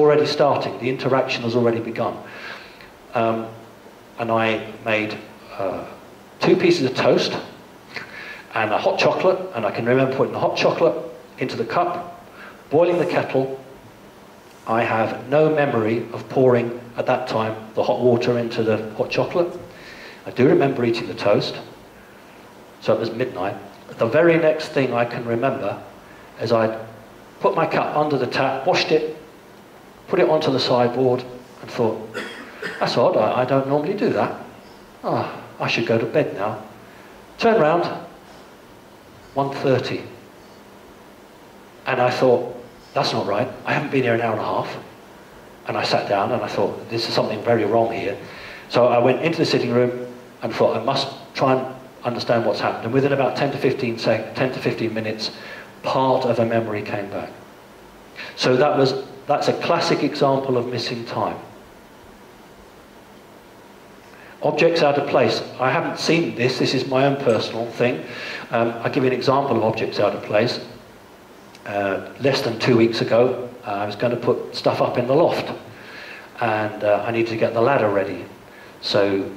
already starting, the interaction has already begun. And I made two pieces of toast and a hot chocolate, and I can remember putting the hot chocolate into the cup, boiling the kettle. I have no memory of pouring, at that time, the hot water into the hot chocolate. I do remember eating the toast, so it was midnight. The very next thing I can remember is I'd put my cup under the tap, washed it, put it onto the sideboard, and thought, that's odd, I don't normally do that. Oh, I should go to bed now. Turn round, 1:30. And I thought, that's not right. I haven't been here an hour and a half. And I sat down and I thought, this is something very wrong here. So I went into the sitting room and thought, I must try and understand what's happened. And within about 10 to 15 minutes, part of a memory came back. So that's a classic example of missing time. Objects out of place. I haven't seen this. This is my own personal thing. I'll give you an example of objects out of place. Less than 2 weeks ago, I was going to put stuff up in the loft, and I needed to get the ladder ready. So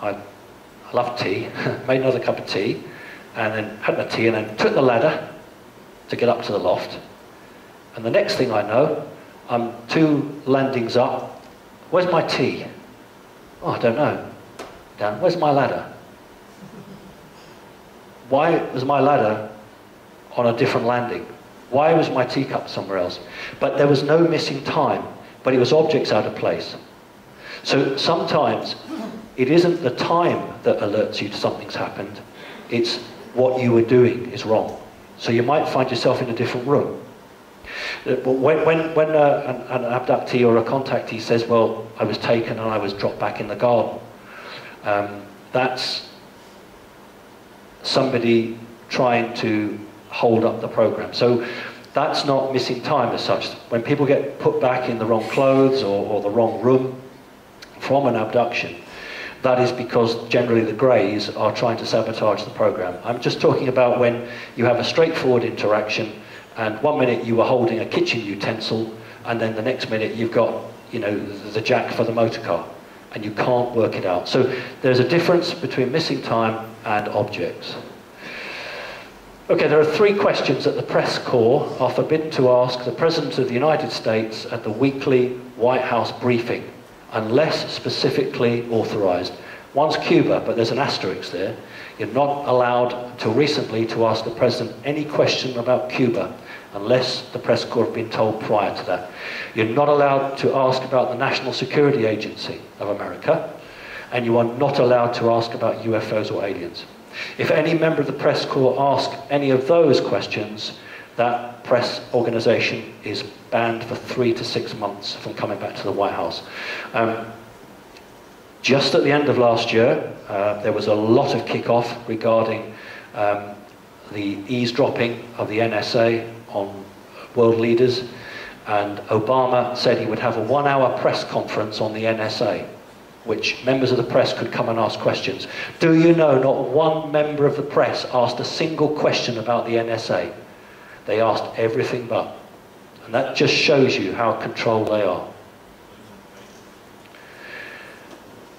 I love tea, made another cup of tea, and then had my tea, and then took the ladder to get up to the loft. And the next thing I know, I'm two landings up. Where's my tea? Oh, I don't know. Down. Where's my ladder? Why was my ladder on a different landing? Why was my teacup somewhere else? But there was no missing time, but it was objects out of place. So sometimes it isn't the time that alerts you to something's happened, it's what you were doing is wrong. So you might find yourself in a different room. When an abductee or a contactee says, well, I was taken and I was dropped back in the garden, that's somebody trying to hold up the program. So that's not missing time as such. When people get put back in the wrong clothes or the wrong room from an abduction, that is because generally the greys are trying to sabotage the program. I'm just talking about when you have a straightforward interaction and 1 minute you were holding a kitchen utensil and then the next minute you've got, you know, the jack for the motor car and you can't work it out. So there's a difference between missing time and objects. Okay, there are three questions that the press corps are forbidden to ask the President of the United States at the weekly White House briefing, unless specifically authorized. One's Cuba, but there's an asterisk there. You're not allowed, till recently, to ask the President any question about Cuba, unless the press corps have been told prior to that. You're not allowed to ask about the National Security Agency of America, and you are not allowed to ask about UFOs or aliens. If any member of the press corps asks any of those questions, that press organization is banned for 3 to 6 months from coming back to the White House. Just at the end of last year, there was a lot of kickoff regarding the eavesdropping of the NSA on world leaders, and Obama said he would have a 1-hour press conference on the NSA, which members of the press could come and ask questions. Do you know not one member of the press asked a single question about the NSA? They asked everything but. And that just shows you how controlled they are.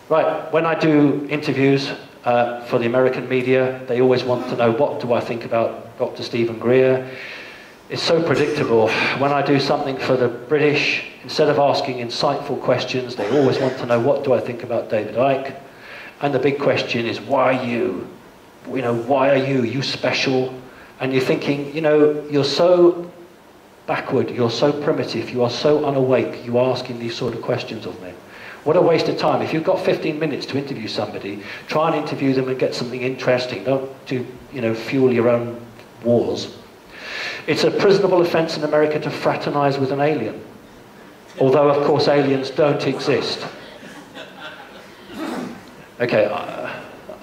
Right, when I do interviews for the American media, they always want to know, what do I think about Dr. Stephen Greer? It's so predictable. When I do something for the British, instead of asking insightful questions, they always want to know, what do I think about David Icke? And the big question is, why you? You know, why are you? You special? And you're thinking, you know, you're so backward, you're so primitive, you are so unawake, you are asking these sort of questions of me. What a waste of time. If you've got 15 minutes to interview somebody, try and interview them and get something interesting. Don't do, you know, fuel your own wars. It's a prisonable offence in America to fraternise with an alien, although of course aliens don't exist. Okay,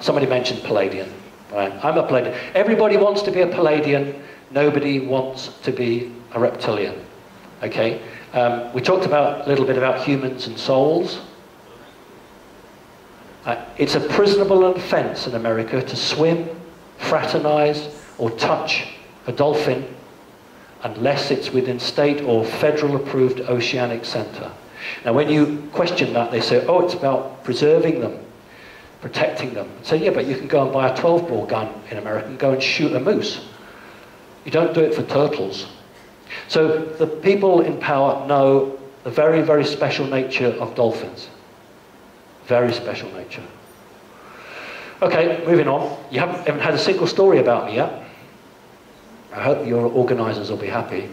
somebody mentioned Palladian. Right? I'm a Palladian. Everybody wants to be a Palladian, nobody wants to be a reptilian. Okay, we talked about a little bit about humans and souls. It's a prisonable offence in America to swim, fraternise, or touch a dolphin unless it's within state or federal approved oceanic centre. Now when you question that, they say, oh, it's about preserving them, protecting them. So yeah, but you can go and buy a 12-bore gun in America and go and shoot a moose. You don't do it for turtles. So the people in power know the very, very special nature of dolphins. Very special nature. Okay, moving on. You haven't had a single story about me yet. I hope your organisers will be happy.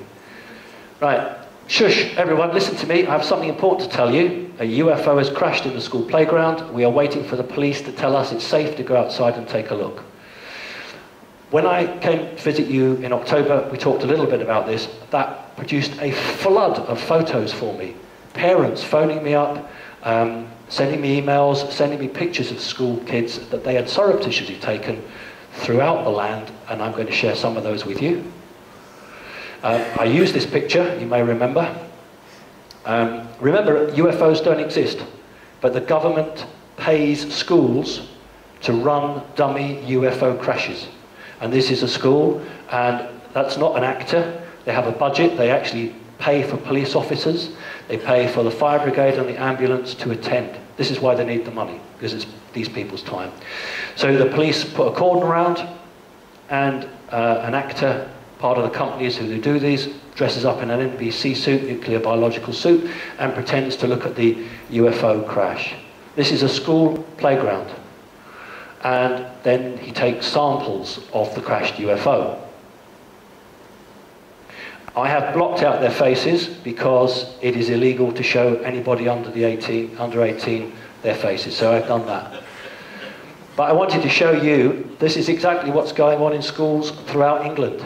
Right, shush, everyone, listen to me. I have something important to tell you. A UFO has crashed in the school playground. We are waiting for the police to tell us it's safe to go outside and take a look. When I came to visit you in October, we talked a little bit about this. That produced a flood of photos for me. Parents phoning me up, sending me emails, sending me pictures of school kids that they had surreptitiously taken throughout the land, and I'm going to share some of those with you. I used this picture, you may remember. Remember, UFOs don't exist, but the government pays schools to run dummy UFO crashes. And this is a school, and that's not an actor. They have a budget. They actually pay for police officers. They pay for the fire brigade and the ambulance to attend. This is why they need the money, because it's these people's time. So the police put a cordon around, and an actor, part of the companies who do these, dresses up in an NBC suit, nuclear biological suit, and pretends to look at the UFO crash. This is a school playground. And then he takes samples of the crashed UFO. I have blocked out their faces because it is illegal to show anybody under 18 their faces, so I've done that. But I wanted to show you, this is exactly what's going on in schools throughout England,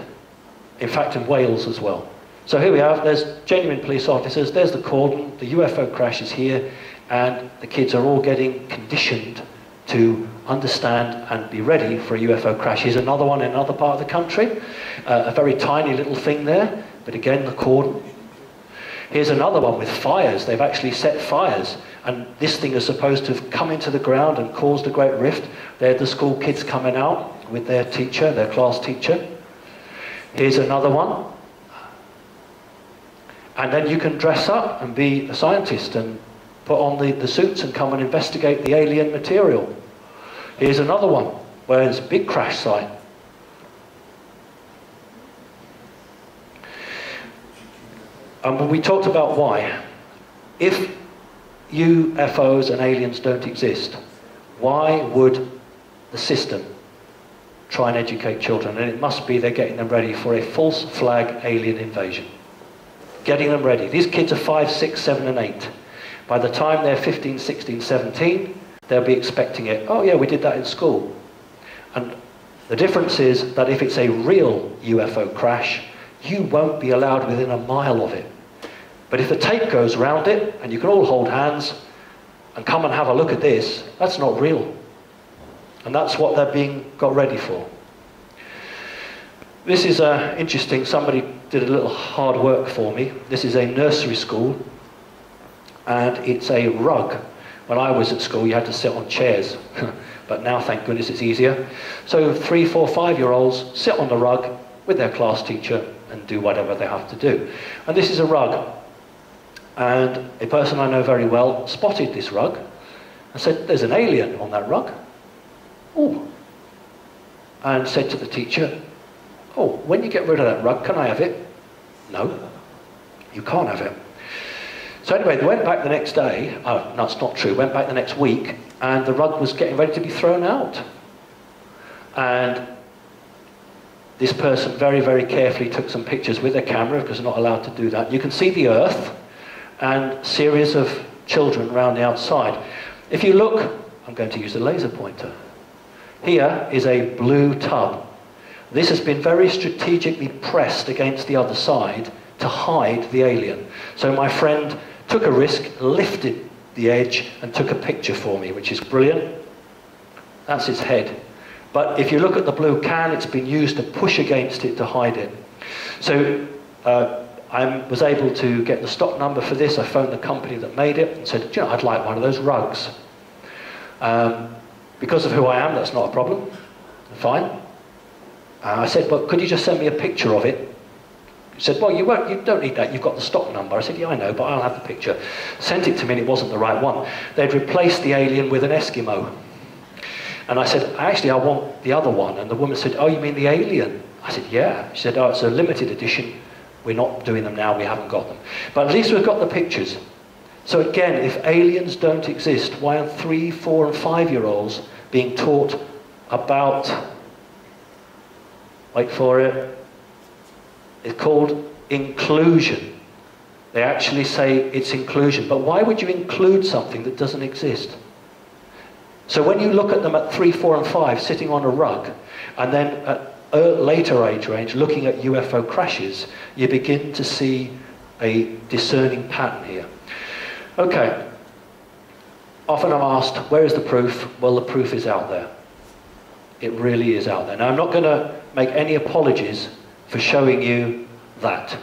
in fact in Wales as well. So here we have, there's genuine police officers, there's the cordon, the UFO crash is here, and the kids are all getting conditioned to understand and be ready for a UFO crash. Here's another one in another part of the country. A very tiny little thing there, but again, the cordon. Here's another one with fires. They've actually set fires, and this thing is supposed to have come into the ground and caused a great rift. They're the school kids coming out with their teacher, their class teacher. Here's another one. And then you can dress up and be a scientist and put on the suits and come and investigate the alien material. Here's another one, where it's a big crash site. And we talked about why. If UFOs and aliens don't exist, why would the system try and educate children? And it must be they're getting them ready for a false flag alien invasion. Getting them ready. These kids are 5, 6, 7 and 8. By the time they're 15, 16, 17, they'll be expecting it. Oh yeah, we did that in school. And the difference is that if it's a real UFO crash, you won't be allowed within a mile of it. But if the tape goes round it, and you can all hold hands and come and have a look at this, that's not real. And that's what they're being got ready for. This is interesting. Somebody did a little hard work for me. This is a nursery school, and it's a rug. When I was at school, you had to sit on chairs, but now, thank goodness, it's easier. So 3, 4, 5-year-olds sit on the rug with their class teacher and do whatever they have to do. And this is a rug. And a person I know very well spotted this rug and said, there's an alien on that rug. Oh. And said to the teacher, oh, when you get rid of that rug, can I have it? No, you can't have it. So anyway, they went back the next day, oh, no, it's not true, went back the next week, and the rug was getting ready to be thrown out. And this person very, very carefully took some pictures with their camera, because they're not allowed to do that. You can see the Earth, and series of children around the outside. If you look, I'm going to use the laser pointer. Here is a blue tub. This has been very strategically pressed against the other side to hide the alien. So my friend took a risk, lifted the edge, and took a picture for me, which is brilliant. That's its head. But if you look at the blue can, it's been used to push against it to hide it. So I was able to get the stock number for this. I phoned the company that made it and said, you know, I'd like one of those rugs. Because of who I am, that's not a problem. Fine. I said, well, could you just send me a picture of it? He said, well, you don't need that, you've got the stock number. I said, yeah, I know, but I'll have the picture. Sent it to me and it wasn't the right one. They'd replaced the alien with an Eskimo. And I said, actually, I want the other one. And the woman said, oh, you mean the alien? I said, yeah. She said, oh, it's a limited edition. We're not doing them now, we haven't got them. But at least we've got the pictures. So again, if aliens don't exist, why are 3, 4, and 5-year-olds being taught about, wait for it, it's called inclusion. They actually say it's inclusion, but why would you include something that doesn't exist? So when you look at them at 3, 4, and 5 sitting on a rug, and then at a later age range looking at UFO crashes, you begin to see a discerning pattern here. Okay, often I'm asked, where is the proof? Well, the proof is out there. It really is out there. Now, I'm not going to make any apologies for showing you that,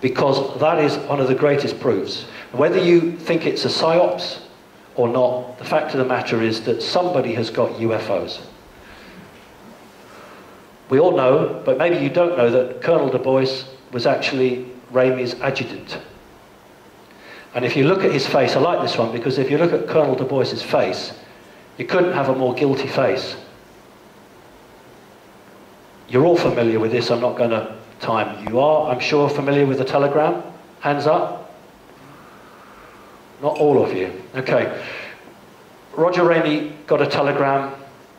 because that is one of the greatest proofs. Whether you think it's a psyops or not, the fact of the matter is that somebody has got UFOs. We all know, but maybe you don't know, that Colonel Du Bois was actually Ramey's adjutant. And if you look at his face, I like this one, because if you look at Colonel Du Bois's face, you couldn't have a more guilty face. You're all familiar with this, I'm not going to time. You are, I'm sure, familiar with the telegram? Hands up? Not all of you. Okay. Roger Ramey got a telegram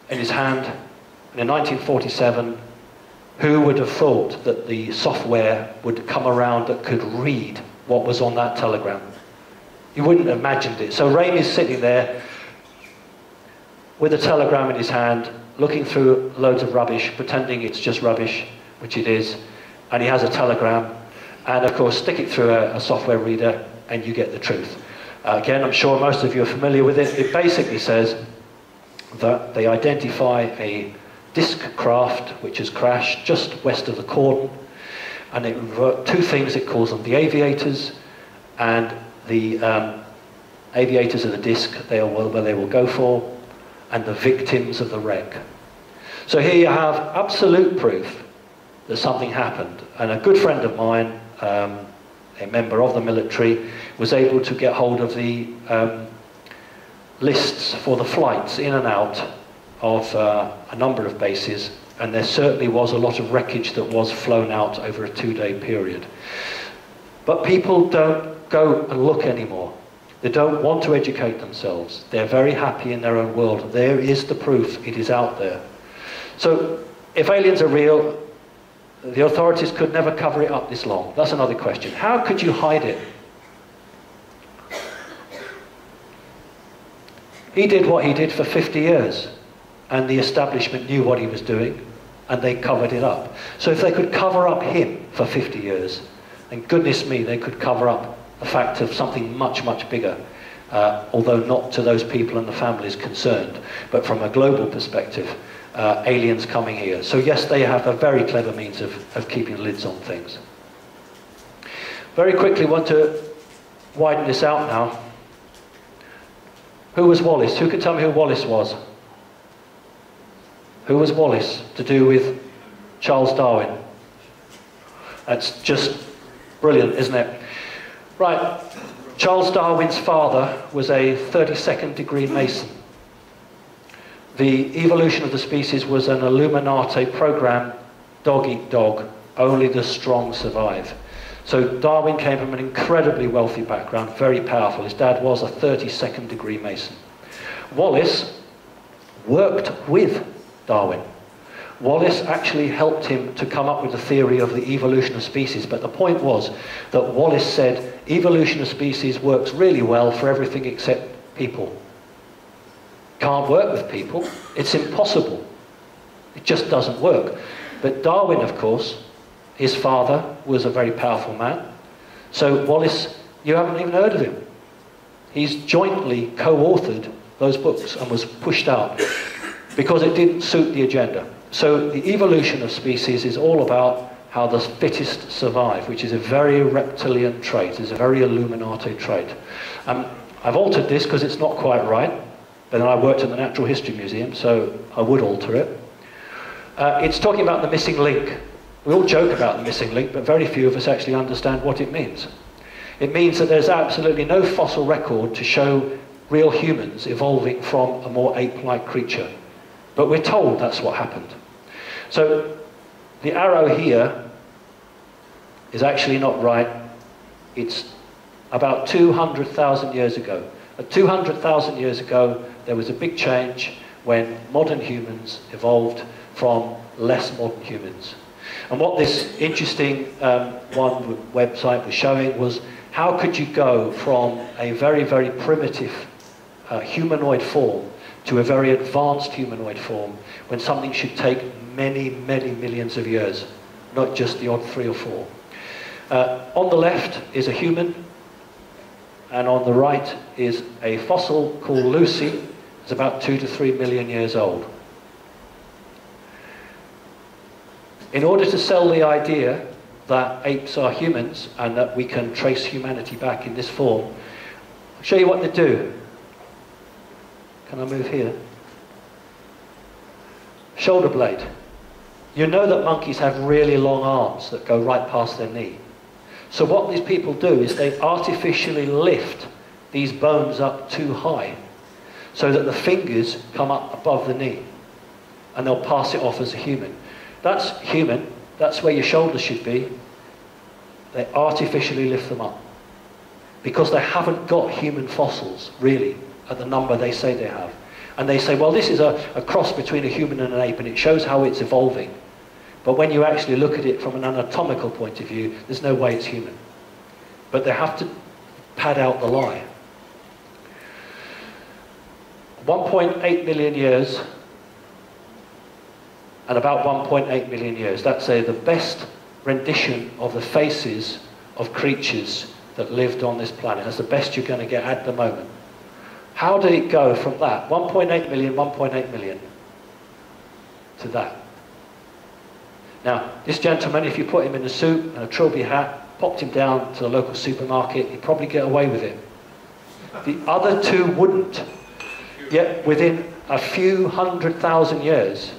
in his hand, and in 1947, who would have thought that the software would come around that could read what was on that telegram? You wouldn't have imagined it. So Ramey's sitting there with a telegram in his hand, looking through loads of rubbish, pretending it's just rubbish, which it is, and he has a telegram, and of course stick it through a software reader and you get the truth. Again, I'm sure most of you are familiar with it. It basically says that they identify a disc craft which has crashed just west of the cordon, and it, two things it calls them, the aviators and the aviators of the disc, they will go for, and the victims of the wreck. So here you have absolute proof that something happened. And a good friend of mine, a member of the military, was able to get hold of the lists for the flights in and out of a number of bases, and there certainly was a lot of wreckage that was flown out over a 2-day period. But people don't go and look anymore. They don't want to educate themselves. They're very happy in their own world. There is the proof, it is out there. So if aliens are real, the authorities could never cover it up this long. That's another question. How could you hide it? He did what he did for 50 years, and the establishment knew what he was doing, and they covered it up. So if they could cover up him for 50 years, then goodness me, they could cover up the fact of something much, much bigger, although not to those people and the families concerned, but from a global perspective, aliens coming here. So yes, they have a very clever means of keeping lids on things. Very quickly, want to widen this out now. Who was Wallace? Who could tell me who Wallace was? Who was Wallace to do with Charles Darwin? That's just brilliant, isn't it? Right, Charles Darwin's father was a 32nd degree Mason. The evolution of the species was an Illuminati program, dog eat dog, only the strong survive. So Darwin came from an incredibly wealthy background, very powerful. His dad was a 32nd degree Mason. Wallace worked with Darwin. Wallace actually helped him to come up with the theory of the evolution of species, but the point was that Wallace said evolution of species works really well for everything except people. Can't work with people, it's impossible. It just doesn't work. But Darwin, of course, his father was a very powerful man, so Wallace, you haven't even heard of him. He's jointly co-authored those books and was pushed out because it didn't suit the agenda. So the evolution of species is all about how the fittest survive, which is a very reptilian trait, is a very Illuminati trait. I've altered this because it's not quite right, but then I worked at the Natural History Museum, so I would alter it. It's talking about the missing link. We all joke about the missing link, but very few of us actually understand what it means. It means that there's absolutely no fossil record to show real humans evolving from a more ape-like creature. But we're told that's what happened. So the arrow here is actually not right. It's about 200,000 years ago. At 200,000 years ago, there was a big change when modern humans evolved from less modern humans. And what this interesting website was showing was how could you go from a very, very primitive humanoid form to a very advanced humanoid form when something should take many, many millions of years, not just the odd 3 or 4. On the left is a human, and on the right is a fossil called Lucy. It's about 2 to 3 million years old. In order to sell the idea that apes are humans and that we can trace humanity back in this form, I'll show you what they do. Can I move here? Shoulder blade. You know that monkeys have really long arms that go right past their knee. So what these people do is they artificially lift these bones up too high so that the fingers come up above the knee, and they'll pass it off as a human. That's human, that's where your shoulders should be. They artificially lift them up because they haven't got human fossils, really, at the number they say they have. And they say, well, this is a cross between a human and an ape, and it shows how it's evolving. But when you actually look at it from an anatomical point of view, there's no way it's human. But they have to pad out the lie. 1.8 million years and about 1.8 million years. That's the best rendition of the faces of creatures that lived on this planet. That's the best you're going to get at the moment. How did it go from that? 1.8 million, 1.8 million to that. Now, this gentleman, if you put him in a suit and a trilby hat, popped him down to the local supermarket, he'd probably get away with it. The other two wouldn't. Yet within a few 100,000 years,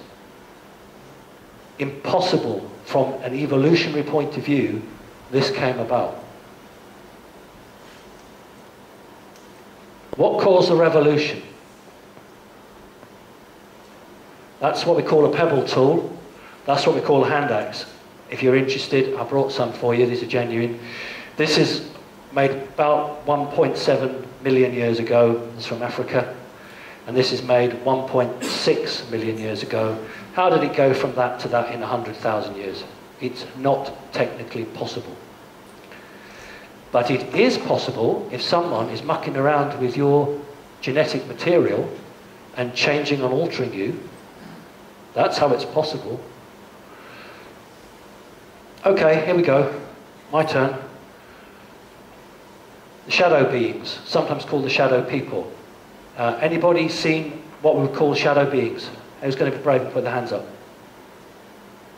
impossible from an evolutionary point of view, this came about. What caused the revolution? That's what we call a pebble tool. That's what we call a hand axe. If you're interested, I brought some for you. These are genuine. This is made about 1.7 million years ago. It's from Africa. And this is made 1.6 million years ago. How did it go from that to that in 100,000 years? It's not technically possible. But it is possible if someone is mucking around with your genetic material and changing and altering you. That's how it's possible. Okay, here we go. My turn. The shadow beings, sometimes called the shadow people. Anybody seen what we would call shadow beings? Who's going to be brave and put their hands up?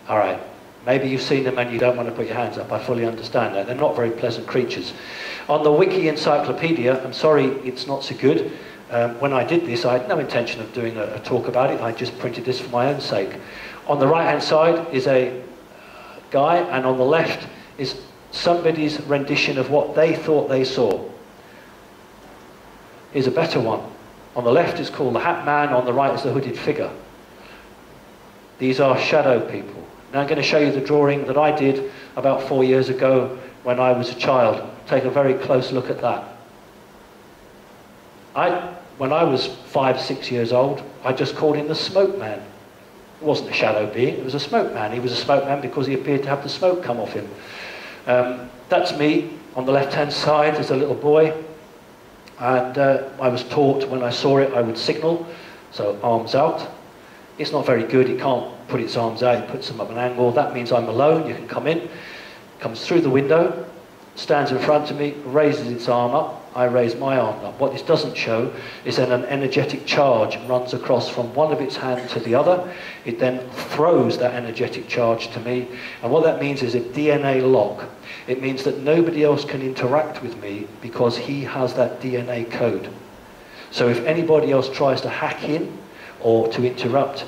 All right. Maybe you've seen them and you don't want to put your hands up. I fully understand that. They're not very pleasant creatures. On the Wiki Encyclopedia, I'm sorry it's not so good. When I did this, I had no intention of doing a talk about it. I just printed this for my own sake. On the right-hand side is a guy, and on the left is somebody's rendition of what they thought they saw. Here's a better one. On the left is called the Hat Man, on the right is the hooded figure. These are shadow people. Now I'm going to show you the drawing that I did about 4 years ago when I was a child. Take a very close look at that. When I was 5 or 6 years old, I just called him the Smoke Man. It wasn't a shadow being, it was a smoke man. He was a smoke man because he appeared to have the smoke come off him. That's me. On the left-hand side is a little boy. And I was taught when I saw it, I would signal. So arms out. It's not very good. It can't put its arms out. It puts them up an angle. That means I'm alone. You can come in. Comes through the window. Stands in front of me. Raises its arm up. I raise my arm up. What this doesn't show is then an energetic charge runs across from one of its hands to the other. It then throws that energetic charge to me. And what that means is a DNA lock. It means that nobody else can interact with me because he has that DNA code. So if anybody else tries to hack in or to interrupt,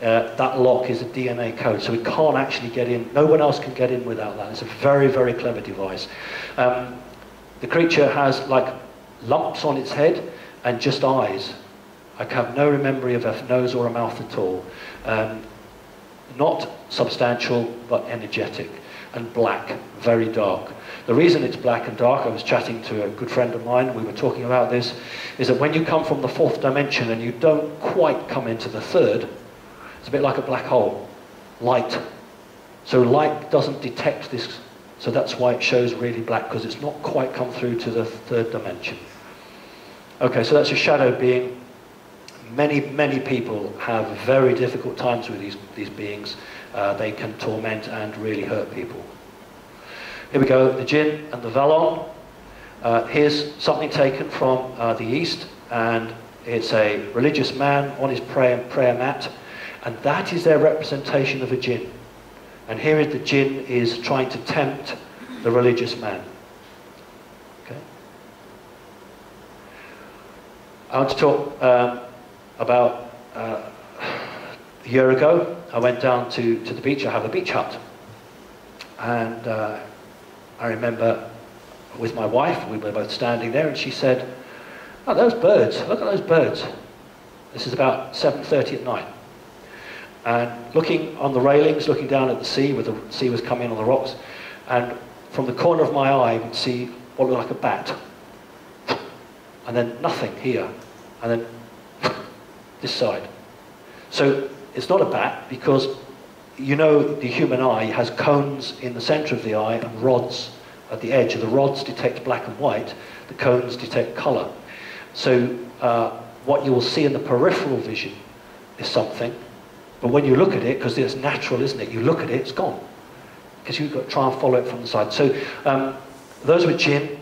that lock is a DNA code, so it can't actually get in. No one else can get in without that. It's a very, very clever device. The creature has like lumps on its head and just eyes. I have no memory of a nose or a mouth at all. Not substantial, but energetic and black, very dark. The reason it's black and dark, I was chatting to a good friend of mine, we were talking about this, is that when you come from the fourth dimension and you don't quite come into the third, it's a bit like a black hole, light. So light doesn't detect this, so that's why it shows really black, because it's not quite come through to the third dimension. Okay, so that's a shadow being. Many, many people have very difficult times with these beings. They can torment and really hurt people. Here we go, the Jinn and the Valon. Here's something taken from the East, and it's a religious man on his prayer mat, and that is their representation of a Jinn. And here is the Jinn is trying to tempt the religious man. Okay. I want to talk about a year ago. I went down to the beach. I have a beach hut, and I remember with my wife, we were both standing there, and she said, "Oh, those birds, look at those birds." This is about 7:30 at night, and looking on the railings, looking down at the sea, where the sea was coming on the rocks, and from the corner of my eye I would see what looked like a bat, and then nothing here, and then this side. So it's not a bat, because you know the human eye has cones in the center of the eye and rods at the edge. The rods detect black and white, the cones detect color. So what you will see in the peripheral vision is something, but when you look at it, because it's natural, isn't it? You look at it, it's gone, because you've got to try and follow it from the side. So those were Jinn.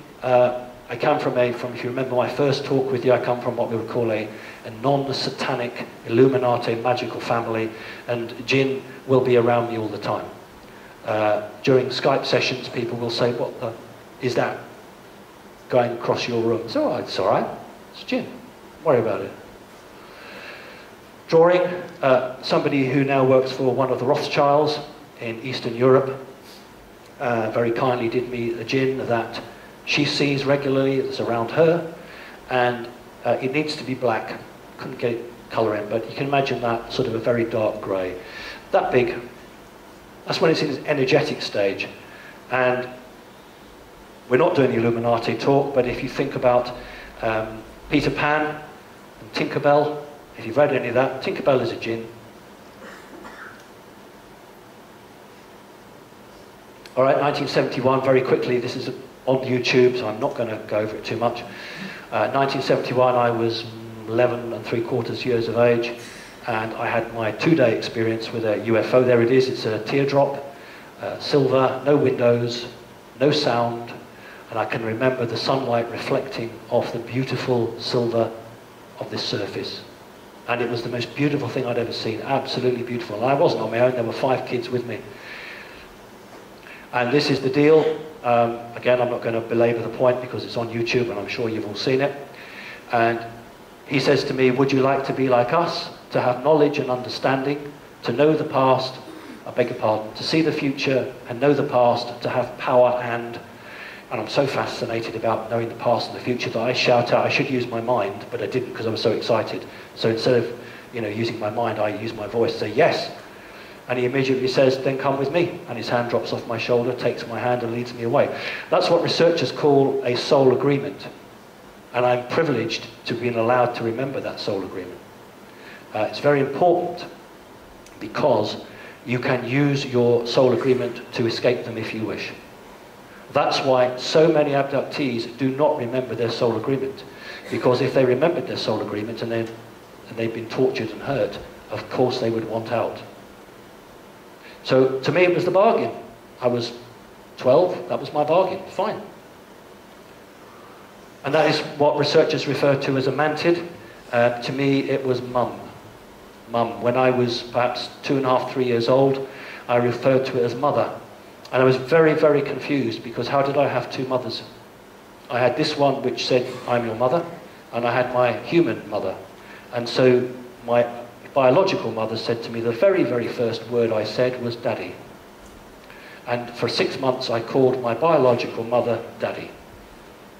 I come from a, if you remember my first talk with you, I come from what we would call a non-satanic, Illuminati, magical family, and Jinn will be around me all the time. During Skype sessions, people will say, "What the, is that going across your room?" So, "Oh, it's all right, it's Jinn, don't worry about it." Drawing, somebody who now works for one of the Rothschilds in Eastern Europe, very kindly did me a Jinn that she sees regularly, it's around her, and it needs to be black. Couldn't get colour in, but you can imagine that sort of a very dark grey. That big. That's when it's in its energetic stage. And we're not doing the Illuminati talk, but if you think about Peter Pan and Tinkerbell, if you've read any of that, Tinkerbell is a Jinn. All right, 1971, very quickly, this is on YouTube, so I'm not going to go over it too much. 1971, I was 11¾ years of age, and I had my two-day experience with a UFO. There it is, it's a teardrop, silver, no windows, no sound, and I can remember the sunlight reflecting off the beautiful silver of this surface. And it was the most beautiful thing I'd ever seen, absolutely beautiful. And I wasn't on my own, there were 5 kids with me. And this is the deal. Again, I'm not going to belabor the point because it's on YouTube and I'm sure you've all seen it. And he says to me, "Would you like to be like us, to have knowledge and understanding, to know the past, I beg your pardon, to see the future and know the past, to have power and..." And I'm so fascinated about knowing the past and the future that I shout out, I should use my mind, but I didn't because I was so excited. So instead of, you know, using my mind, I use my voice, say yes. And he immediately says, "Then come with me." And his hand drops off my shoulder, takes my hand and leads me away. That's what researchers call a soul agreement. And I'm privileged to be allowed to remember that soul agreement. It's very important because you can use your soul agreement to escape them if you wish. That's why so many abductees do not remember their soul agreement. Because if they remembered their soul agreement and they've been tortured and hurt, of course they would want out. So to me it was the bargain. I was 12, that was my bargain, fine. And that is what researchers refer to as a mantid. To me it was mum. Mum. When I was perhaps 2½, 3 years old, I referred to it as mother. And I was very, very confused because how did I have two mothers? I had this one which said, "I'm your mother," and I had my human mother. And so my biological mother said to me, the very, very first word I said was daddy. And for 6 months I called my biological mother daddy.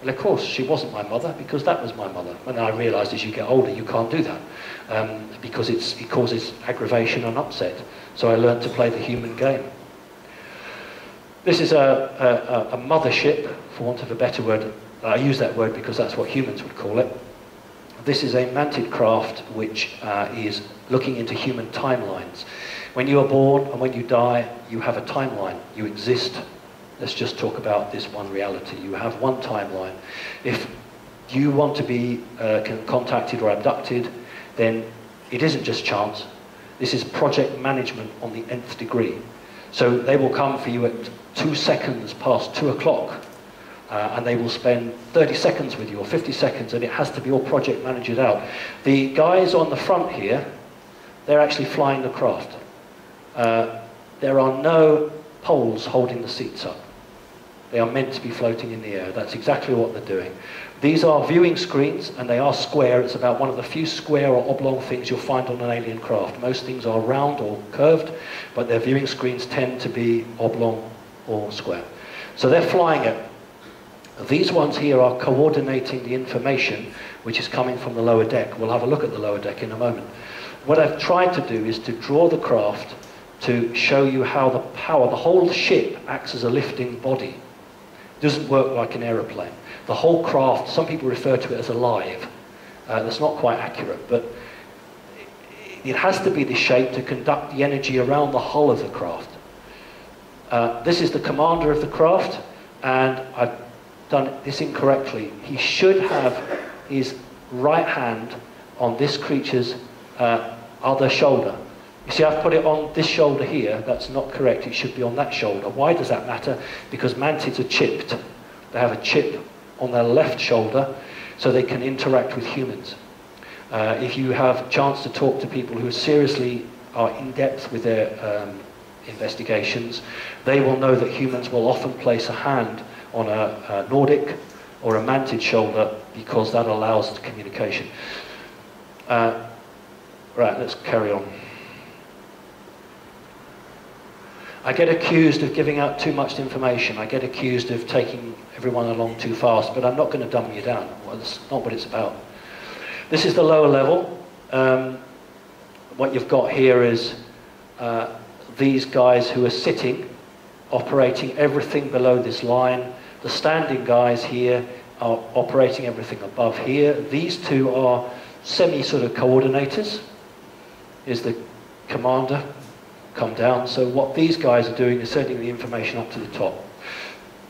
Well, of course, she wasn't my mother, because that was my mother. And I realised as you get older, you can't do that, because it causes aggravation and upset. So I learned to play the human game. This is a mothership, for want of a better word. I use that word because that's what humans would call it. This is a mantid craft which is looking into human timelines. When you are born and when you die, you have a timeline. You exist. Let's just talk about this one reality. You have one timeline. If you want to be contacted or abducted, then it isn't just chance. This is project management on the nth degree. So they will come for you at 2 seconds past 2 o'clock, and they will spend 30 seconds with you, or 50 seconds, and it has to be all project managed out. The guys on the front here, they're actually flying the craft. There are no poles holding the seats up. They are meant to be floating in the air. That's exactly what they're doing. These are viewing screens, and they are square. It's about one of the few square or oblong things you'll find on an alien craft. Most things are round or curved, but their viewing screens tend to be oblong or square. So they're flying it. These ones here are coordinating the information which is coming from the lower deck. We'll have a look at the lower deck in a moment. What I've tried to do is to draw the craft to show you how the power, the whole ship acts as a lifting body. It doesn't work like an aeroplane. The whole craft, some people refer to it as alive. That's not quite accurate, but it has to be the shape to conduct the energy around the hull of the craft. This is the commander of the craft, and I've done this incorrectly. He should have his right hand on this creature's other shoulder. You see, I've put it on this shoulder here. That's not correct. It should be on that shoulder. Why does that matter? Because mantids are chipped. They have a chip on their left shoulder so they can interact with humans. If you have a chance to talk to people who seriously are in depth with their investigations, they will know that humans will often place a hand on a Nordic or a mantid shoulder because that allows communication. Right, let's carry on. I get accused of giving out too much information. I get accused of taking everyone along too fast, but I'm not going to dumb you down. Well, that's not what it's about. This is the lower level. What you've got here is these guys who are sitting, operating everything below this line. The standing guys here are operating everything above here. These two are semi-sort of coordinators. Is the commander. Come down. So what these guys are doing is sending the information up to the top.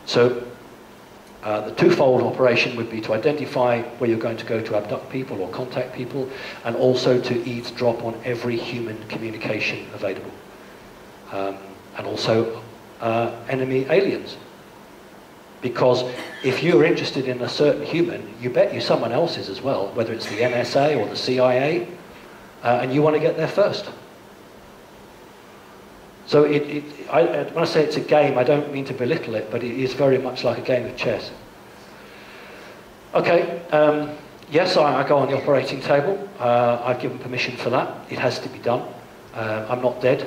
So the twofold operation would be to identify where you're going to go to abduct people or contact people, and also to eavesdrop on every human communication available, and also enemy aliens. Because if you're interested in a certain human, you bet you someone else is as well, whether it's the NSA or the CIA, and you want to get there first. So when I say it's a game, I don't mean to belittle it, but it is very much like a game of chess. Okay, yes, I go on the operating table. I've given permission for that. It has to be done. I'm not dead.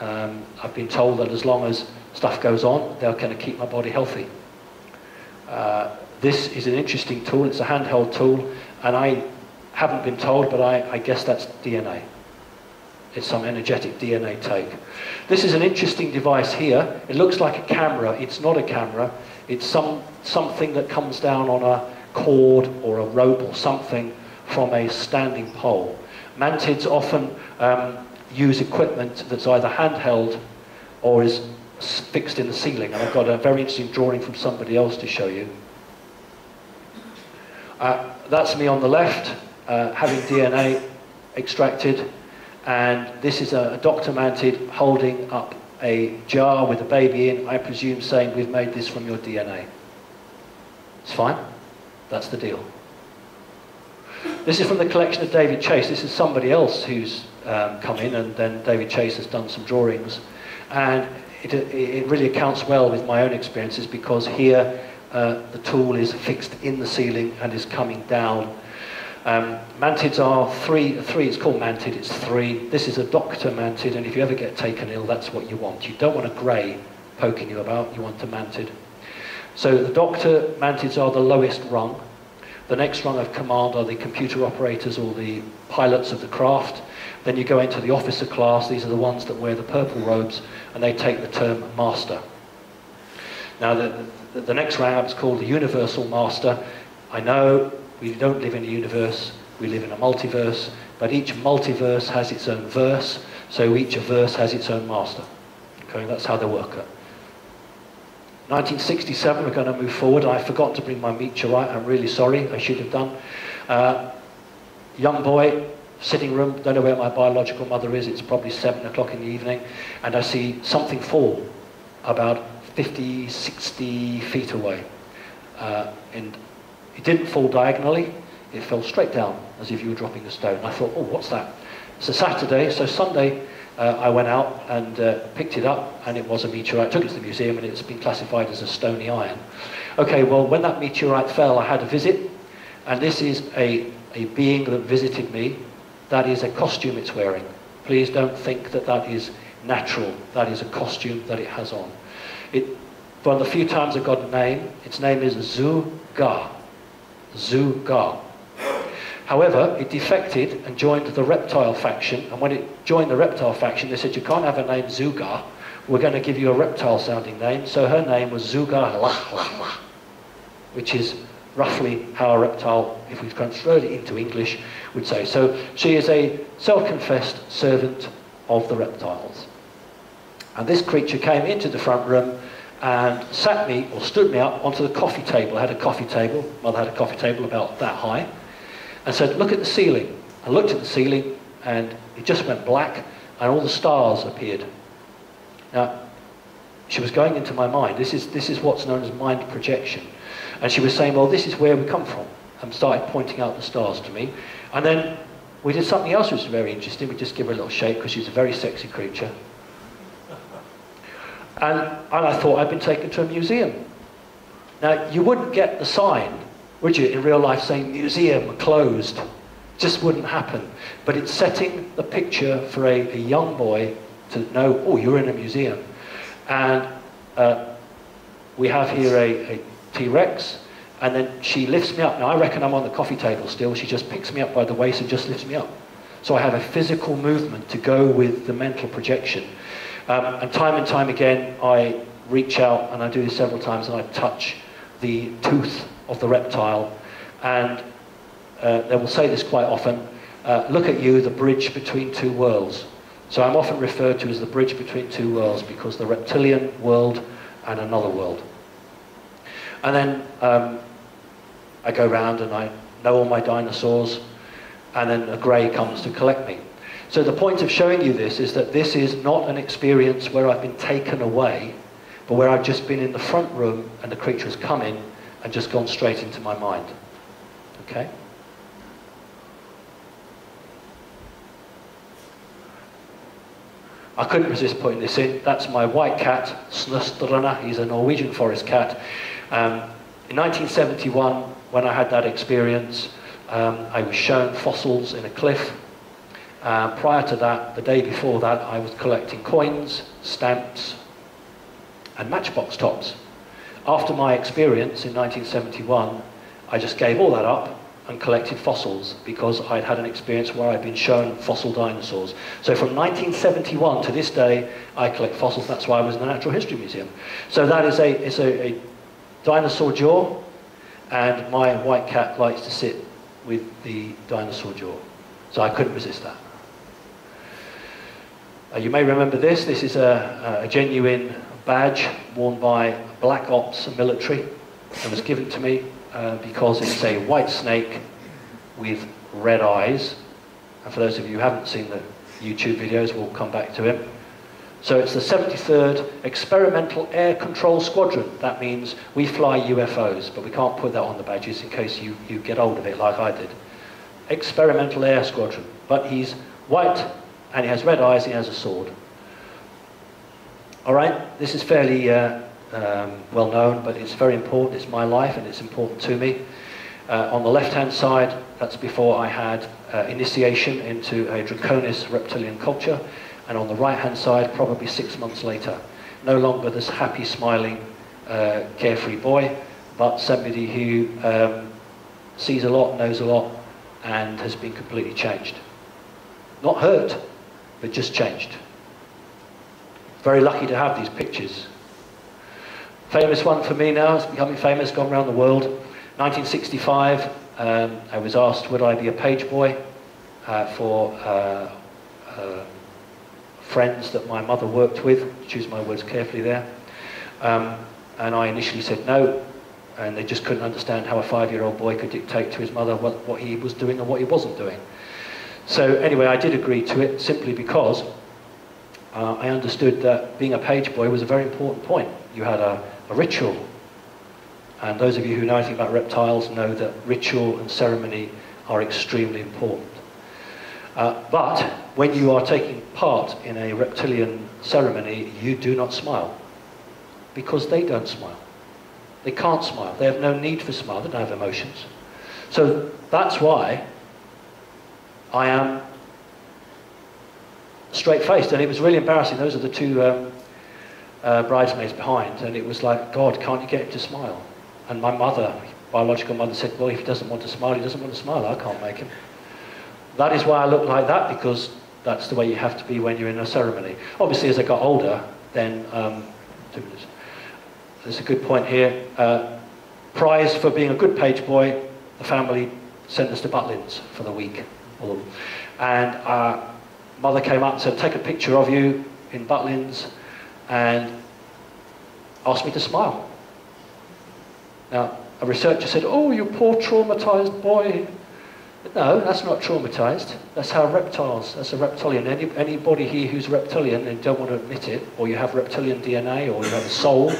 I've been told that as long as stuff goes on, they're going to keep my body healthy. This is an interesting tool. It's a handheld tool, and I haven't been told, but I guess that's DNA. It's some energetic DNA take. This is an interesting device here. It looks like a camera. It's not a camera. It's something that comes down on a cord or a rope or something from a standing pole. Mantids often use equipment that's either handheld or is fixed in the ceiling. And I've got a very interesting drawing from somebody else to show you. That's me on the left, having DNA extracted. And this is a doctor mantid holding up a jar with a baby in, I presume saying, we've made this from your DNA. It's fine. That's the deal. This is from the collection of David Chase. This is somebody else who's come in, and then David Chase has done some drawings. And it really accounts well with my own experiences, because here the tool is fixed in the ceiling and is coming down. Mantids are three, it's called mantid, it's three. This is a doctor mantid, and if you ever get taken ill, that's what you want. You don't want a grey poking you about, you want a mantid. So the doctor mantids are the lowest rung. The next rung of command are the computer operators or the pilots of the craft. Then you go into the officer class. These are the ones that wear the purple robes, and they take the term master. Now the next rung up is called the universal master. I know we don't live in a universe, we live in a multiverse, but each multiverse has its own verse, so each verse has its own master. Okay, that's how they work it. 1967, we're going to move forward. I forgot to bring my meteorite, I'm really sorry, I should have done. Young boy, sitting room, don't know where my biological mother is, it's probably 7 o'clock in the evening, and I see something fall about 50, 60 feet away. And it didn't fall diagonally, it fell straight down, as if you were dropping a stone. I thought, oh, what's that? It's a Saturday, so Sunday, I went out and picked it up, and it was a meteorite. I took it to the museum, and it's been classified as a stony iron. Okay, well, when that meteorite fell, I had a visit, and this is a being that visited me. That is a costume it's wearing. Please don't think that that is natural. That is a costume that it has on. It, one of the few times it got a name, its name is Zuga. Zuga. However, it defected and joined the reptile faction, and when it joined the reptile faction, they said, you can't have a name Zuga, we're going to give you a reptile-sounding name, so her name was Zuga-la-la-la, which is roughly how a reptile, if we translate it into English, would say. So she is a self-confessed servant of the reptiles. And this creature came into the front room and sat me, or stood me up, onto the coffee table. I had a coffee table, mother had a coffee table about that high, and said, look at the ceiling. I looked at the ceiling, and it just went black, and all the stars appeared. Now, she was going into my mind. This is what's known as mind projection. And she was saying, well, this is where we come from, and started pointing out the stars to me. And then we did something else which was very interesting. We just give her a little shake, because she's a very sexy creature. And I thought I'd been taken to a museum. Now, you wouldn't get the sign, would you, in real life, saying museum closed? Just wouldn't happen. But it's setting the picture for a young boy to know, oh, you're in a museum. And we have here a T-Rex, and then she lifts me up. Now, I reckon I'm on the coffee table still. She just picks me up by the waist and just lifts me up. So I have a physical movement to go with the mental projection. And time again, I reach out, and I do this several times, and I touch the tooth of the reptile, and they will say this quite often, look at you, the bridge between two worlds. So I'm often referred to as the bridge between two worlds, because the reptilian world and another world. And then I go round and I know all my dinosaurs, and then a grey comes to collect me. So the point of showing you this is that this is not an experience where I've been taken away, but where I've just been in the front room and the creature has come in and just gone straight into my mind. Okay? I couldn't resist putting this in. That's my white cat, Snustrana. He's a Norwegian forest cat. In 1971, when I had that experience, I was shown fossils in a cliff. Prior to that, the day before that, I was collecting coins, stamps, and matchbox tops. After my experience in 1971, I just gave all that up and collected fossils, because I'd had an experience where I'd been shown fossil dinosaurs. So from 1971 to this day, I collect fossils. That's why I was in the Natural History Museum. So that is a dinosaur jaw, and my white cat likes to sit with the dinosaur jaw. So I couldn't resist that. You may remember this. This is a genuine badge worn by Black Ops military, and was given to me because it's a white snake with red eyes. And for those of you who haven't seen the YouTube videos, we'll come back to it. So it's the 73rd Experimental Air Control Squadron. That means we fly UFOs, but we can't put that on the badges in case you get hold of it like I did. Experimental Air Squadron. But he's white, and he has red eyes, and he has a sword. All right, this is fairly well known, but it's very important. It's my life, and it's important to me. On the left-hand side, that's before I had initiation into a Draconis reptilian culture, and on the right-hand side, probably 6 months later, no longer this happy, smiling, carefree boy, but somebody who sees a lot, knows a lot, and has been completely changed. Not hurt, but just changed. Very lucky to have these pictures. Famous one for me now, it's becoming famous, gone around the world. 1965, I was asked would I be a page boy for friends that my mother worked with, choose my words carefully there, and I initially said no, and they just couldn't understand how a 5-year-old boy could dictate to his mother what he was doing and what he wasn't doing. So anyway, I did agree to it simply because I understood that being a page boy was a very important point. You had a ritual, and those of you who know anything about reptiles know that ritual and ceremony are extremely important. But when you are taking part in a reptilian ceremony, you do not smile, because they don't smile. They can't smile. They have no need for smile. They don't have emotions. So that's why I am straight-faced, and it was really embarrassing. Those are the two bridesmaids behind, and it was like, God, can't you get him to smile? And my mother, biological mother, said, well, if he doesn't want to smile, he doesn't want to smile, I can't make him. That is why I look like that, because that's the way you have to be when you're in a ceremony. Obviously, as I got older, then, 2 minutes, there's a good point here, prize for being a good page boy, the family sent us to Butlins for the week, and mother came up and said, take a picture of you in Butlins, and asked me to smile. Now, a researcher said, oh, you poor traumatized boy. No, that's not traumatized. That's how reptiles, that's a reptilian. Anybody here who's reptilian and don't want to admit it, or you have reptilian DNA, or you have a soul,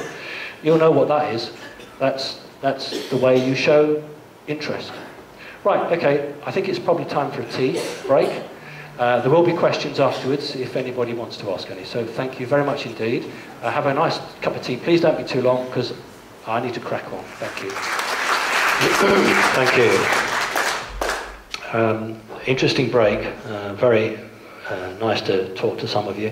you'll know what that is. That's the way you show interest. Right, okay, I think it's probably time for a tea break. There will be questions afterwards if anybody wants to ask any. So thank you very much indeed. Have a nice cup of tea. Please don't be too long because I need to crack on. Thank you. Thank you. Interesting break. Very nice to talk to some of you.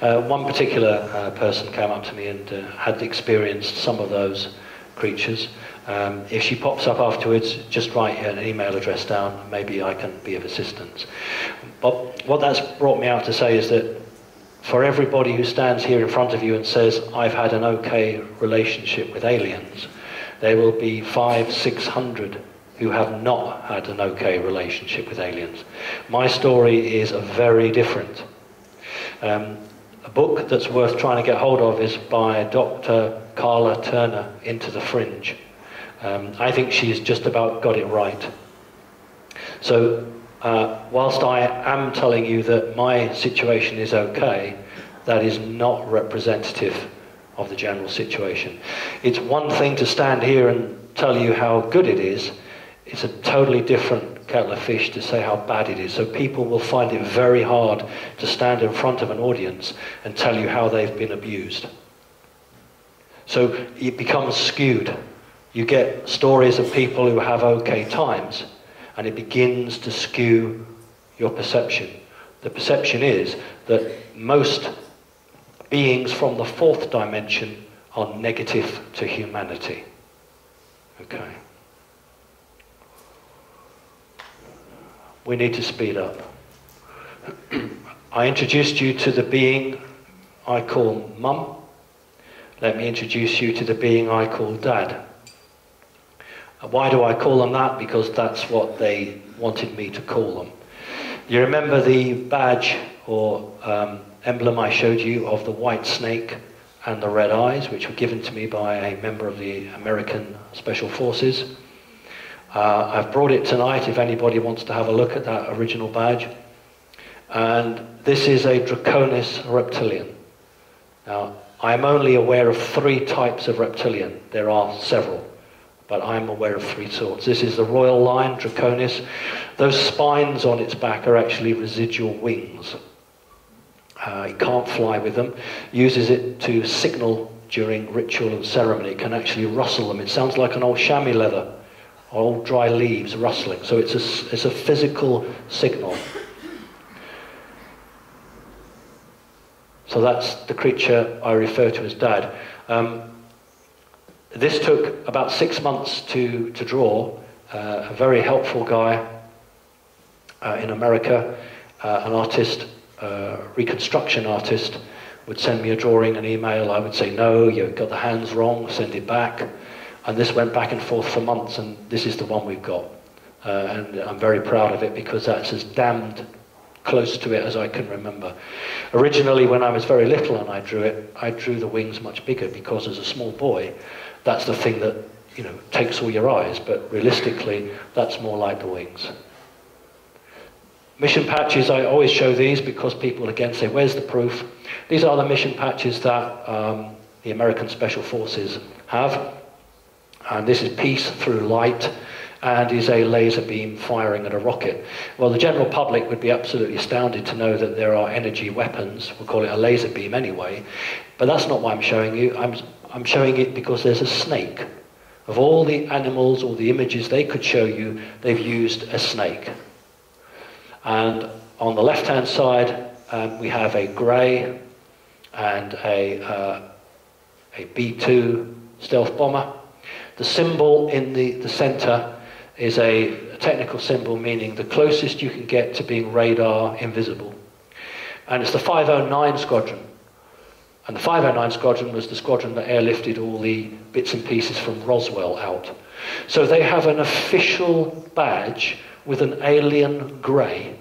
One particular person came up to me and had experienced some of those creatures. If she pops up afterwards, just write an email address down. Maybe I can be of assistance. But what that's brought me out to say is that for everybody who stands here in front of you and says, I've had an okay relationship with aliens, there will be 500-600 who have not had an okay relationship with aliens. My story is very different. A book that's worth trying to get hold of is by Dr. Carla Turner, Into the Fringe. I think she's just about got it right. So whilst I am telling you that my situation is okay, that is not representative of the general situation. It's one thing to stand here and tell you how good it is. It's a totally different kettle of fish to say how bad it is. So people will find it very hard to stand in front of an audience and tell you how they've been abused. So it becomes skewed. You get stories of people who have okay times, and it begins to skew your perception. The perception is that most beings from the fourth dimension are negative to humanity. Okay. We need to speed up. I introduced you to the being I call Mum. Let me introduce you to the being I call Dad. Why do I call them that? Because that's what they wanted me to call them. You remember the badge or emblem I showed you of the white snake and the red eyes, which were given to me by a member of the American Special Forces. I've brought it tonight if anybody wants to have a look at that original badge. And this is a Draconis reptilian. Now, I'm only aware of 3 types of reptilian. There are several, but I'm aware of 3 sorts. This is the royal line, Draconis. Those spines on its back are actually residual wings. It can't fly with them. Uses it to signal during ritual and ceremony. It can actually rustle them. It sounds like an old chamois leather old dry leaves rustling. So it's a physical signal. So that's the creature I refer to as Dad. This took about 6 months to draw. A very helpful guy in America, an artist, reconstruction artist, would send me a drawing, an email. I would say, no, you've got the hands wrong, send it back. And this went back and forth for months, and this is the one we've got. And I'm very proud of it because that's as damned close to it as I can remember. Originally, when I was very little and I drew it, I drew the wings much bigger because as a small boy, that's the thing that, you know, takes all your eyes, but realistically, that's more like the wings. Mission patches, I always show these because people again say, where's the proof? These are the mission patches that the American Special Forces have. And this is peace through light and is a laser beam firing at a rocket. Well, the general public would be absolutely astounded to know that there are energy weapons. We'll call it a laser beam anyway. But that's not why I'm showing you. I'm showing it because there's a snake. Of all the animals or the images they could show you, they've used a snake. And on the left-hand side, we have a grey and a B-2 stealth bomber. The symbol in the centre is a technical symbol, meaning the closest you can get to being radar invisible. And it's the 509 Squadron. And the 509 Squadron was the squadron that airlifted all the bits and pieces from Roswell out. So they have an official badge with an alien grey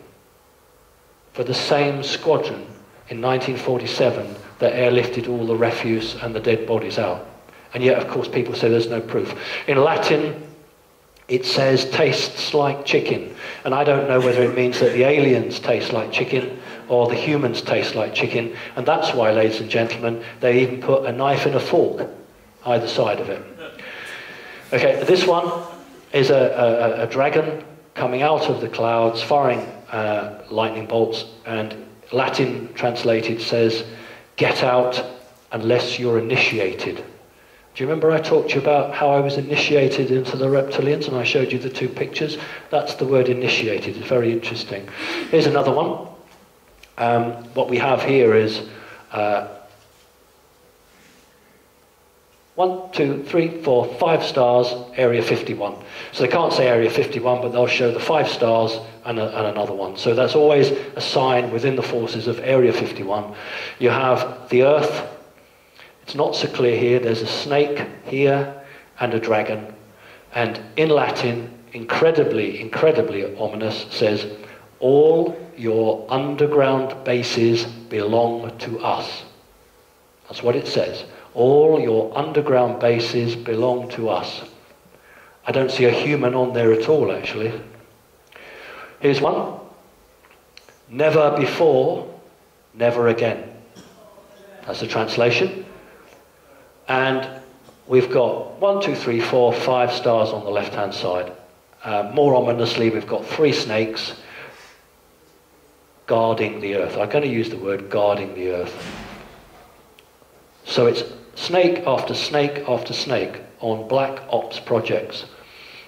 for the same squadron in 1947 that airlifted all the refuse and the dead bodies out. And yet, of course, people say there's no proof. In Latin, it says, tastes like chicken. And I don't know whether it means that the aliens taste like chicken or the humans taste like chicken. And that's why, ladies and gentlemen, they even put a knife and a fork either side of it. Okay, this one is a dragon coming out of the clouds, firing lightning bolts, and Latin translated says, get out unless you're initiated. Do you remember I talked to you about how I was initiated into the reptilians and I showed you the two pictures? That's the word initiated, it's very interesting. Here's another one. What we have here is 1, 2, 3, 4, 5 stars, Area 51. So they can't say Area 51, but they'll show the 5 stars and another one. So that's always a sign within the forces of Area 51. You have the Earth. It's not so clear here. There's a snake here and a dragon. And in Latin, incredibly, incredibly ominous, says, all your underground bases belong to us. That's what it says. All your underground bases belong to us. I don't see a human on there at all, actually. Here's one. Never before, never again. That's the translation. And we've got 1, 2, 3, 4, 5 stars on the left-hand side. More ominously, we've got 3 snakes guarding the Earth. I'm going to use the word guarding the Earth. So it's snake after snake after snake on black ops projects.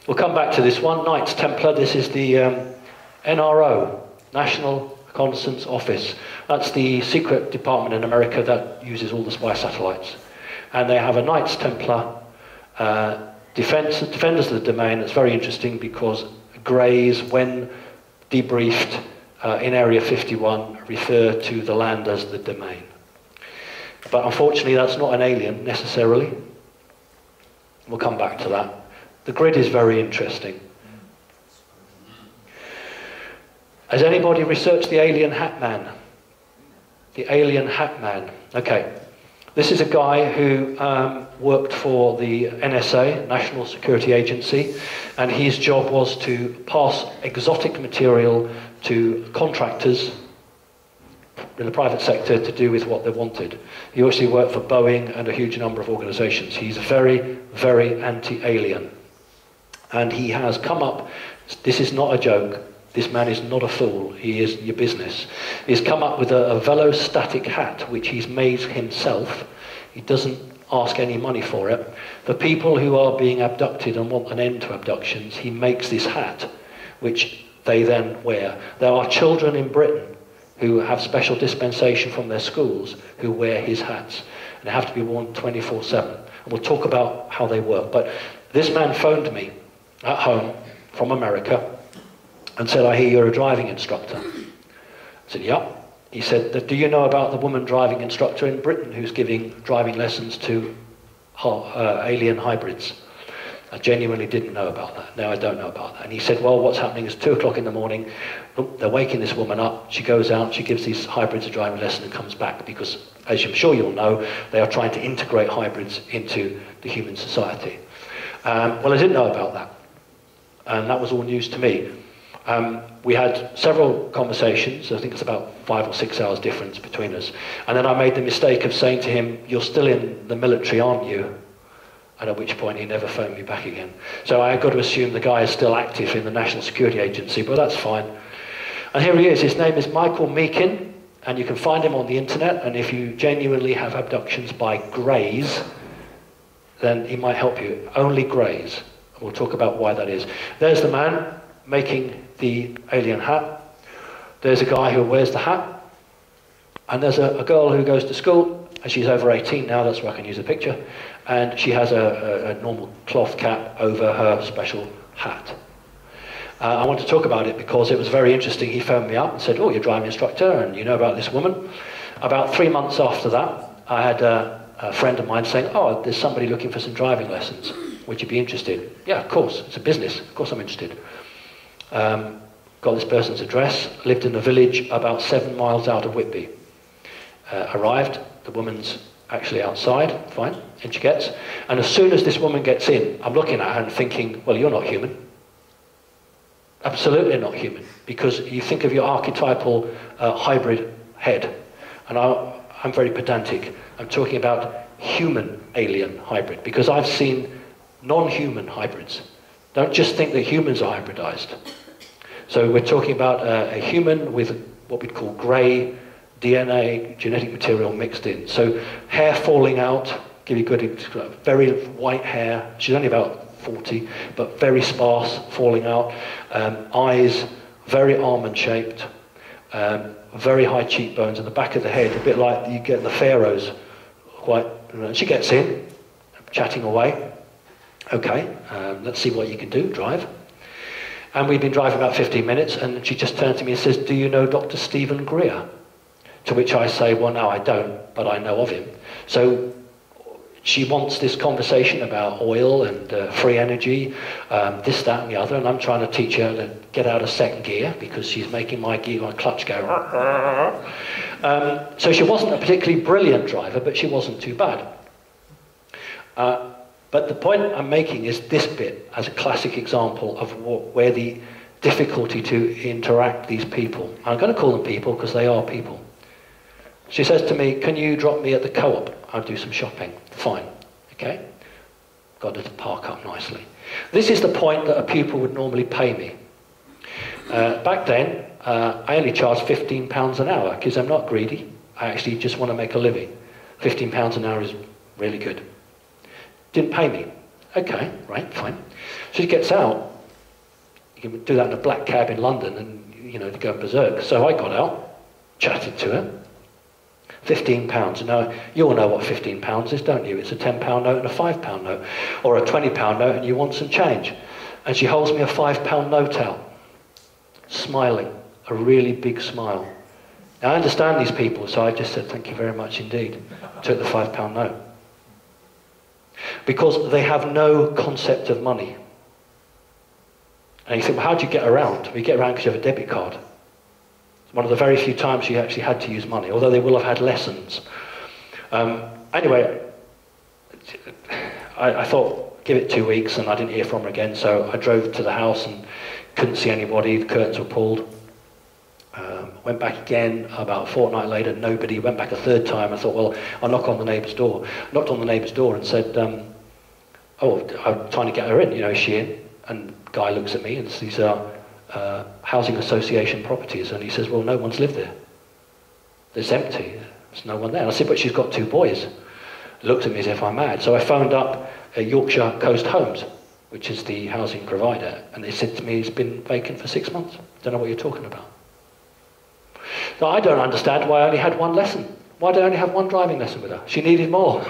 We'll come back to this one. Knights Templar, this is the NRO, National Reconnaissance Office. That's the secret department in America that uses all the spy satellites. And they have a Knights Templar, Defenders of the Domain. It's very interesting because Greys, when debriefed in Area 51, refer to the land as the Domain. But unfortunately, that's not an alien, necessarily. We'll come back to that. The grid is very interesting. Has anybody researched the alien hat man? The alien hat man. Okay. This is a guy who worked for the NSA, National Security Agency, and his job was to pass exotic material to contractors in the private sector to do with what they wanted. He actually worked for Boeing and a huge number of organizations. He's very, very anti-alien. And he has come up, this is not a joke, this man is not a fool, he is your business. He's come up with a velostatic hat, which he's made himself. He doesn't ask any money for it. The people who are being abducted and want an end to abductions, he makes this hat, which they then wear. There are children in Britain who have special dispensation from their schools who wear his hats, and they have to be worn 24/7. And we'll talk about how they work. But this man phoned me at home from America and said, I hear you're a driving instructor. I said, yep. He said, do you know about the woman driving instructor in Britain who's giving driving lessons to alien hybrids? I genuinely didn't know about that. Now I don't know about that. And he said, well, what's happening is 2 o'clock in the morning, they're waking this woman up, she goes out, she gives these hybrids a driving lesson and comes back because, as I'm sure you'll know, they are trying to integrate hybrids into the human society. Well, I didn't know about that. And that was all news to me. We had several conversations, I think it's about 5 or 6 hours difference between us. And then I made the mistake of saying to him, you're still in the military, aren't you? And at which point he never phoned me back again. So I've got to assume the guy is still active in the National Security Agency, but that's fine. And here he is, his name is Michael Meakin, and you can find him on the internet, and if you genuinely have abductions by greys, then he might help you. Only greys. We'll talk about why that is. There's the man making the alien hat. There's a guy who wears the hat. And there's a girl who goes to school, and she's over 18 now, that's where I can use a picture. And she has a normal cloth cap over her special hat. I want to talk about it because it was very interesting. He phoned me up and said, oh, you're a driving instructor, and you know about this woman. About 3 months after that, I had a friend of mine saying, oh, there's somebody looking for some driving lessons. Would you be interested? Yeah, of course, it's a business. Of course I'm interested. Got this person's address, lived in a village about 7 miles out of Whitby. Arrived, the woman's actually outside, fine, and she gets. And as soon as this woman gets in, I'm looking at her and thinking, well, you're not human. Absolutely not human, because you think of your archetypal hybrid head. And I'm very pedantic. I'm talking about human-alien hybrid, because I've seen non-human hybrids. Don't just think that humans are hybridized. So we're talking about a human with what we'd call grey DNA, genetic material mixed in. So hair falling out, give you good, very white hair. She's only about 40, but very sparse, falling out. Eyes, very almond shaped. Very high cheekbones and the back of the head, a bit like you get the pharaohs. Quite. She gets in, chatting away. Okay, let's see what you can do, drive. And we've been driving about 15 minutes, and she just turned to me and says, do you know Dr. Stephen Greer? To which I say, well, no, I don't, but I know of him. So she wants this conversation about oil and free energy, this, that, and the other, and I'm trying to teach her to get out of second gear because she's making my gear, my clutch go. So she wasn't a particularly brilliant driver, but she wasn't too bad. But the point I'm making is this bit as a classic example of where the difficulty to interact these people. I'm going to call them people because they are people. She says to me, can you drop me at the co-op? I'll do some shopping. Fine. Okay? Got her to park up nicely. This is the point that a pupil would normally pay me. Back then, I only charged £15 an hour because I'm not greedy. I actually just want to make a living. £15 an hour is really good. Didn't pay me. Okay, right, fine. She gets out. You can do that in a black cab in London and, you know, to go berserk. So I got out, chatted to her. £15. Now, you all know what £15 is, don't you? It's a £10 note and a £5 note, or a £20 note, and you want some change. And she holds me a £5 note out, smiling, a really big smile. Now, I understand these people, so I just said, thank you very much indeed. Took the £5 note. Because they have no concept of money. And you think, well, how do you get around? Well, you get around because you have a debit card. It's one of the very few times you actually had to use money, although they will have had lessons. Anyway, I thought, give it 2 weeks, and I didn't hear from her again, so I drove to the house and couldn't see anybody, the curtains were pulled. Went back again about a fortnight later, nobody. Went back a third time. I thought, well, I'll knock on the neighbour's door. Knocked on the neighbour's door and said, oh, I'm trying to get her in, you know, is she in? And the guy looks at me and these are housing association properties. And he says, well, no one's lived there. It's empty. There's no one there. And I said, but she's got two boys. looked at me as if I'm mad. So I phoned up Yorkshire Coast Homes, which is the housing provider, and they said to me, it's been vacant for 6 months. Don't know what you're talking about. So I don't understand why I only had one lesson. Why did I only have one driving lesson with her? She needed more.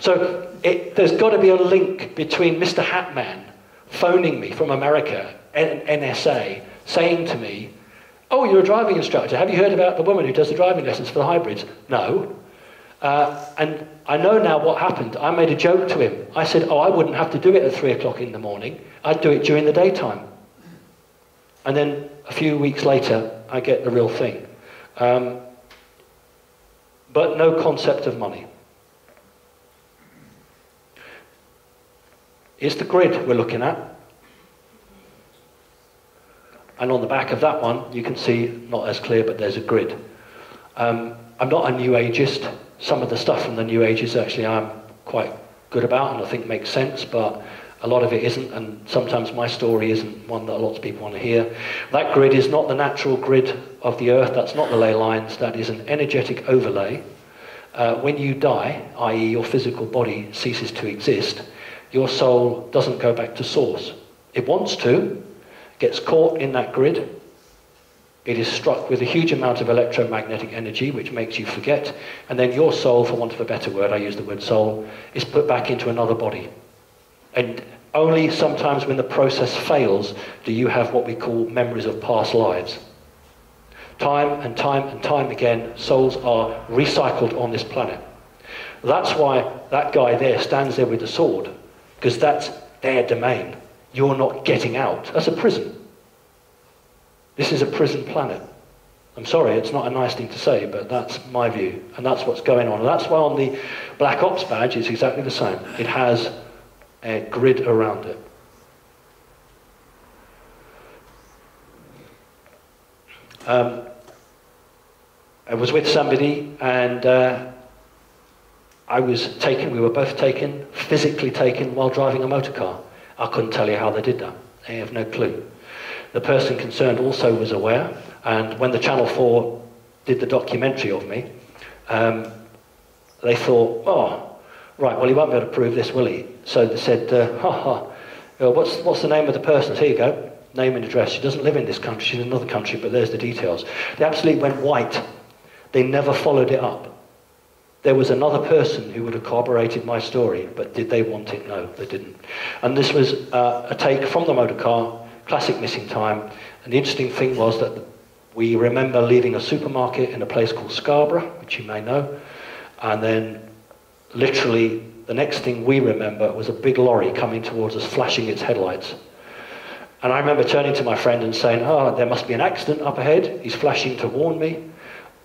So there's got to be a link between Mr. Hatman phoning me from America, NSA, saying to me, oh, you're a driving instructor. Have you heard about the woman who does the driving lessons for the hybrids? No. And I know now what happened. I made a joke to him. I said, oh, I wouldn't have to do it at 3 o'clock in the morning. I'd do it during the daytime. And then a few weeks later, I get the real thing. But no concept of money. It's the grid we're looking at. And on the back of that one, you can see, not as clear, but there's a grid. I'm not a New Ageist. Some of the stuff from the New Ages actually I'm quite good about and I think makes sense, but a lot of it isn't, and sometimes my story isn't one that a lot of people want to hear. That grid is not the natural grid of the earth, that's not the ley lines, that is an energetic overlay. When you die, i.e. your physical body ceases to exist, your soul doesn't go back to source. It wants to, gets caught in that grid. It is struck with a huge amount of electromagnetic energy, which makes you forget, and then your soul, for want of a better word, I use the word soul, is put back into another body. And only sometimes when the process fails do you have what we call memories of past lives. Time and time and time again, souls are recycled on this planet. That's why that guy there stands there with the sword, because that's their domain. You're not getting out. That's a prison. This is a prison planet. I'm sorry, it's not a nice thing to say, but that's my view, and that's what's going on. And that's why on the Black Ops badge, it's exactly the same. It has a grid around it. I was with somebody, and I was taken, we were both taken, physically taken, while driving a motor car. I couldn't tell you how they did that. They have no clue. The person concerned also was aware, and when the Channel 4 did the documentary of me, they thought, oh, right, well, he won't be able to prove this, will he? So they said, what's the name of the person? Here you go, name and address. She doesn't live in this country, she's in another country, but there's the details. They absolutely went white. They never followed it up. There was another person who would have corroborated my story, but did they want it? No, they didn't. And this was a take from the motorcar, classic missing time. And the interesting thing was that we remember leaving a supermarket in a place called Scarborough, which you may know, and then literally the next thing we remember was a big lorry coming towards us, flashing its headlights. And I remember turning to my friend and saying, oh, there must be an accident up ahead, he's flashing to warn me,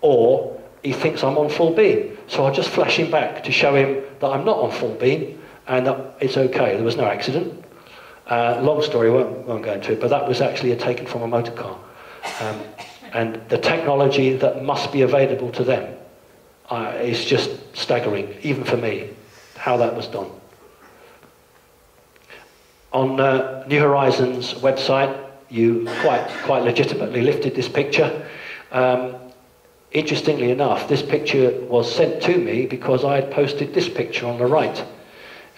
or he thinks I'm on full beam. So I'll just flash him back to show him that I'm not on full beam and that it's okay, there was no accident. Long story, won't go into it, but that was actually a taken from a motor car. And the technology that must be available to them is just staggering, even for me, how that was done. On New Horizons' website, you quite legitimately lifted this picture. Interestingly enough, this picture was sent to me because I had posted this picture on the right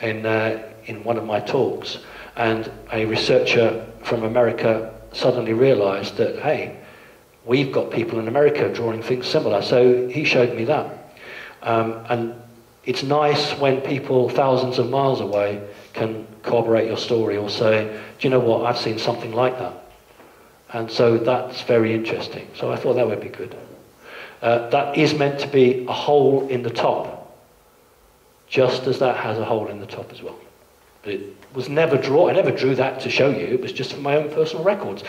in one of my talks, and a researcher from America suddenly realized that, hey, we've got people in America drawing things similar, so he showed me that. And it's nice when people thousands of miles away can corroborate your story or say, do you know what, I've seen something like that. And so that's very interesting, so I thought that would be good. That is meant to be a hole in the top, just as that has a hole in the top as well. But it was never drawn, I never drew that to show you, it was just for my own personal records.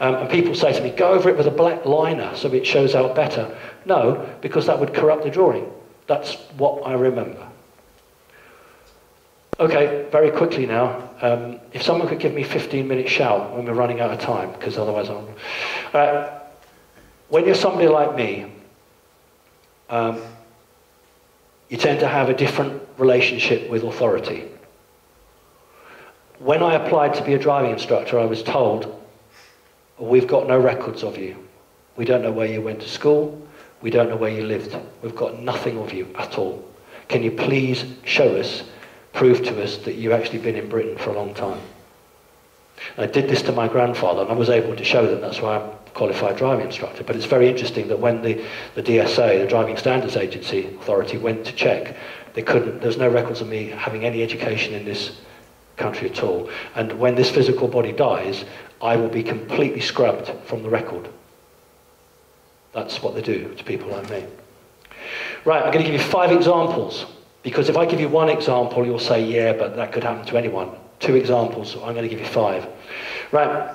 And people say to me, go over it with a black liner so it shows out better. No, because that would corrupt the drawing. That's what I remember. Okay, very quickly now, if someone could give me a 15-minute shout when we're running out of time, because otherwise I'm... when you're somebody like me, you tend to have a different relationship with authority. When I applied to be a driving instructor, I was told, we've got no records of you. We don't know where you went to school. We don't know where you lived. We've got nothing of you at all. can you please show us, prove to us that you've actually been in Britain for a long time? And I did this to my grandfather, and I was able to show them. That's why I'm a qualified driving instructor. But it's very interesting that when the DSA, the Driving Standards Agency Authority, went to check, they couldn't, there's no records of me having any education in this country at all. And when this physical body dies, I will be completely scrubbed from the record. That's what they do to people like me. Right, I'm going to give you 5 examples, because if I give you 1 example, you'll say, yeah, but that could happen to anyone. 2 examples, so I'm going to give you 5. Right,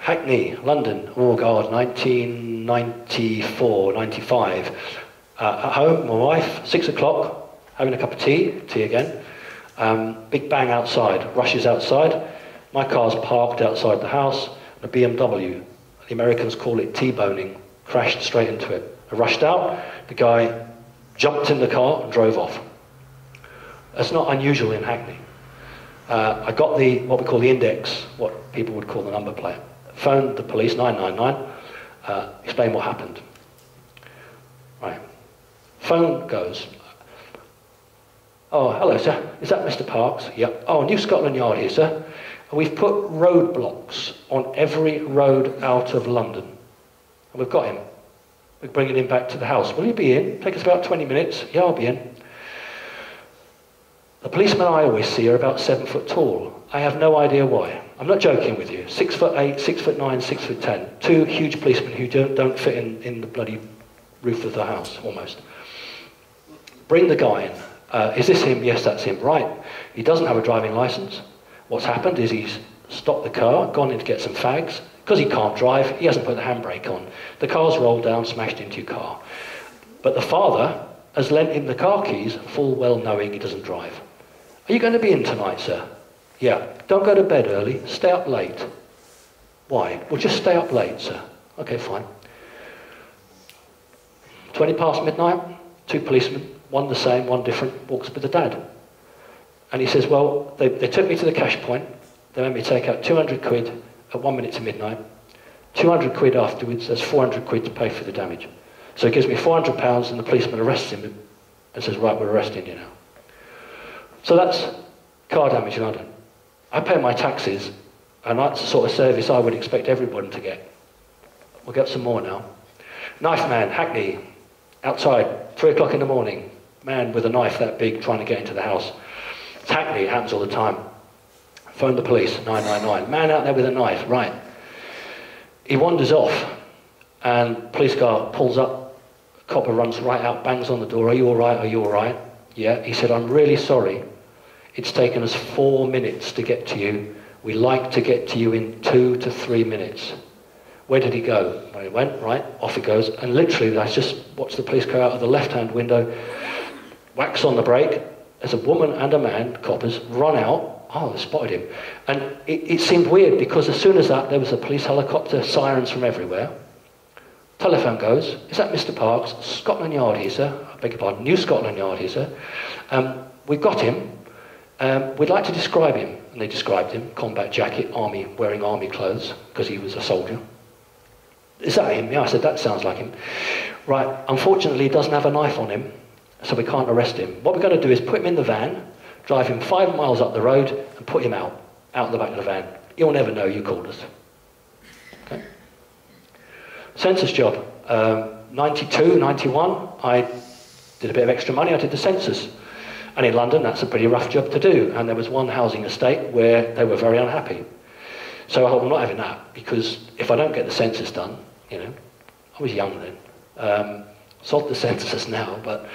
Hackney, London, oh God, 1994, 95. At home, my wife, 6 o'clock, having a cup of tea again. Big bang outside, rushes outside. My car's parked outside the house, a BMW. The Americans call it T-boning, crashed straight into it. I rushed out, the guy jumped in the car and drove off. That's not unusual in Hackney. I got the, what we call the index, what people would call the number plate. Phoned the police, 999, explained what happened. Right. Phone goes. Oh, hello, sir. Is that Mr. Parks? Yep. Oh, New Scotland Yard here, sir. We've put roadblocks on every road out of London. And we've got him. We're bringing him back to the house. Will you be in? Take us about 20 minutes. Yeah, I'll be in. The policemen I always see are about 7 foot tall. I have no idea why. I'm not joking with you. 6 foot 8, 6 foot 9, 6 foot 10. 2 huge policemen who don't fit in the bloody roof of the house, almost. Bring the guy in. Is this him? Yes, that's him. Right. He doesn't have a driving license. What's happened is he's stopped the car, gone in to get some fags. Because he can't drive, he hasn't put the handbrake on. The car's rolled down, smashed into your car. But the father has lent him the car keys, full well knowing he doesn't drive. Are you going to be in tonight, sir? Yeah. Don't go to bed early, stay up late. Why? Well, just stay up late, sir. Okay, fine. 20 past midnight, 2 policemen, one the same, one different, walks with the dad. And he says, well, they took me to the cash point, they made me take out 200 quid at 1 minute to midnight, 200 quid afterwards, there's 400 quid to pay for the damage. So he gives me £400 and the policeman arrests him and says, right, we're arresting you now. So that's car damage in London. I pay my taxes, and that's the sort of service I would expect everyone to get. We'll get some more now. Knife man, Hackney, outside, 3 o'clock in the morning, man with a knife that big trying to get into the house. It's Hackney, it happens all the time. Phone the police, 999. Man out there with a knife, right. He wanders off, and police car pulls up, copper runs right out, bangs on the door, are you all right, are you all right? Yeah, he said, I'm really sorry. It's taken us 4 minutes to get to you. We like to get to you in 2 to 3 minutes. Where did he go? Well, he went, right, off he goes, and literally, I just watched the police car out of the left-hand window, whacks on the brake, there's a woman and a man, coppers, run out. Oh, they spotted him. And it seemed weird, because as soon as that, there was a police helicopter, sirens from everywhere. Telephone goes, is that Mr. Parks? Scotland Yard here, sir. I beg your pardon, New Scotland Yard here, sir. We've got him. We'd like to describe him. And they described him, combat jacket, army, wearing army clothes, because he was a soldier. Is that him? Yeah, I said, that sounds like him. Right, unfortunately, he doesn't have a knife on him, so we can't arrest him. What we're going to do is put him in the van, drive him 5 miles up the road and put him out the back of the van. You'll never know you called us. Okay. Census job. 92, 91, I did a bit of extra money, I did the census. And in London, that's a pretty rough job to do. And there was one housing estate where they were very unhappy. So I thought, I'm not having that, because if I don't get the census done, you know, I was young then. Sold the census now, but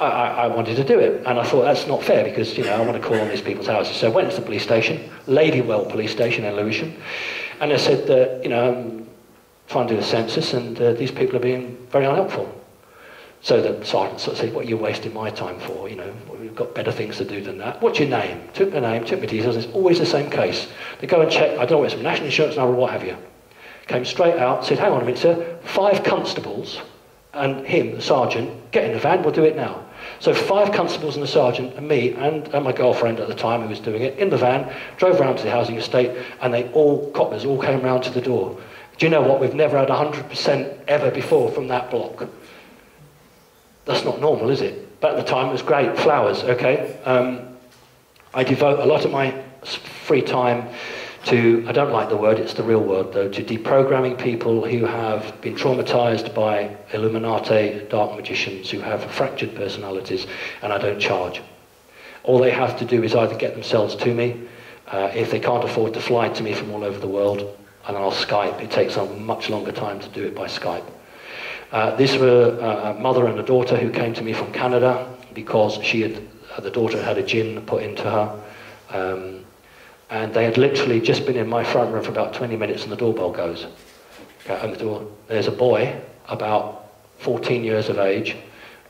I wanted to do it, and I thought that's not fair, because you know I want to call on these people's houses. So I went to the police station, Ladywell police station in Lewisham, and I said that you know I'm trying to do the census, and these people are being very unhelpful. So the sergeant sort of said, "What are you wasting my time for? You know we've got better things to do than that. What's your name?" Took my name, took my details. It's always the same case. They go and check. I don't know whether it's from national insurance number or what have you. Came straight out, said, "Hang on a minute, sir. 5 constables." And him, the sergeant, get in the van, we'll do it now. So 5 constables and the sergeant and me and my girlfriend at the time who was doing it, in the van, drove round to the housing estate, and they all, coppers, all came round to the door. Do you know what, we've never had 100% ever before from that block. That's not normal, is it? But at the time it was great, flowers, okay? I devote a lot of my free time to, I don't like the word, it's the real word though, to deprogramming people who have been traumatized by Illuminati, dark magicians who have fractured personalities, and I don't charge. All they have to do is either get themselves to me, if they can't afford to fly to me from all over the world, and then I'll Skype. It takes a much longer time to do it by Skype. These were a mother and a daughter who came to me from Canada because she had, the daughter had a gin put into her, and they had literally just been in my front room for about 20 minutes and the doorbell goes. And the door, there's a boy about 14 years of age,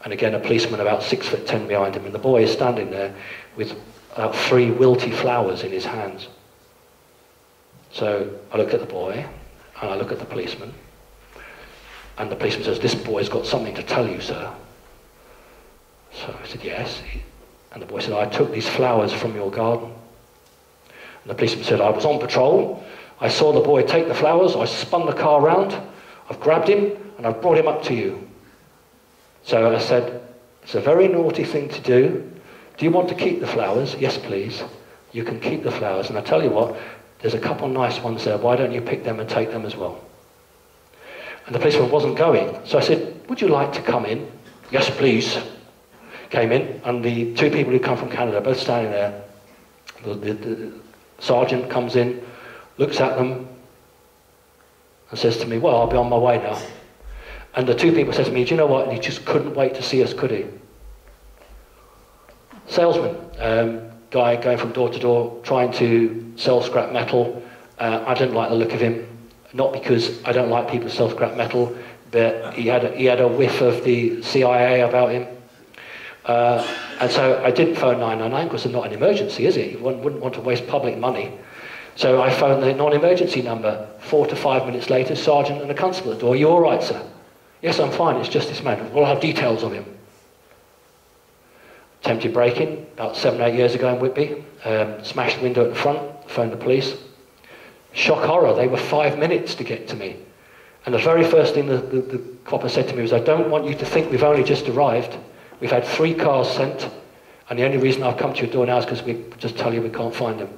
and again a policeman about 6'10" behind him, and the boy is standing there with about 3 wilty flowers in his hands. So I look at the boy and I look at the policeman, and the policeman says, "This boy's got something to tell you, sir." So I said, "Yes." And the boy said, "I took these flowers from your garden." And the policeman said, "I was on patrol. I saw the boy take the flowers. I spun the car round. I've grabbed him and I've brought him up to you." So I said, "It's a very naughty thing to do. Do you want to keep the flowers?" "Yes, please." "You can keep the flowers. And I tell you what, there's a couple nice ones there. Why don't you pick them and take them as well?" And the policeman wasn't going. So I said, "Would you like to come in?" "Yes, please." Came in, and the two people who come from Canada, both standing there, the sergeant comes in, looks at them, and says to me, "Well, I'll be on my way now." And the two people said to me, "Do you know what? And he just couldn't wait to see us, could he?" Salesman, guy going from door to door, trying to sell scrap metal. I didn't like the look of him. Not because I don't like people who sell scrap metal, but he had a whiff of the CIA about him. And so I didn't phone 999 because it's not an emergency, is it? One wouldn't want to waste public money. So I phoned the non-emergency number. 4 to 5 minutes later, sergeant and a constable at the door. "Are you all right, sir?" "Yes, I'm fine. It's just this man. We'll have details of him." Attempted break-in about 7 or 8 years ago in Whitby. Smashed the window at the front, phoned the police. Shock horror, they were 5 minutes to get to me. And the very first thing the copper said to me was, "I don't want you to think we've only just arrived. We've had 3 cars sent, and the only reason I've come to your door now is because we just tell you we can't find them."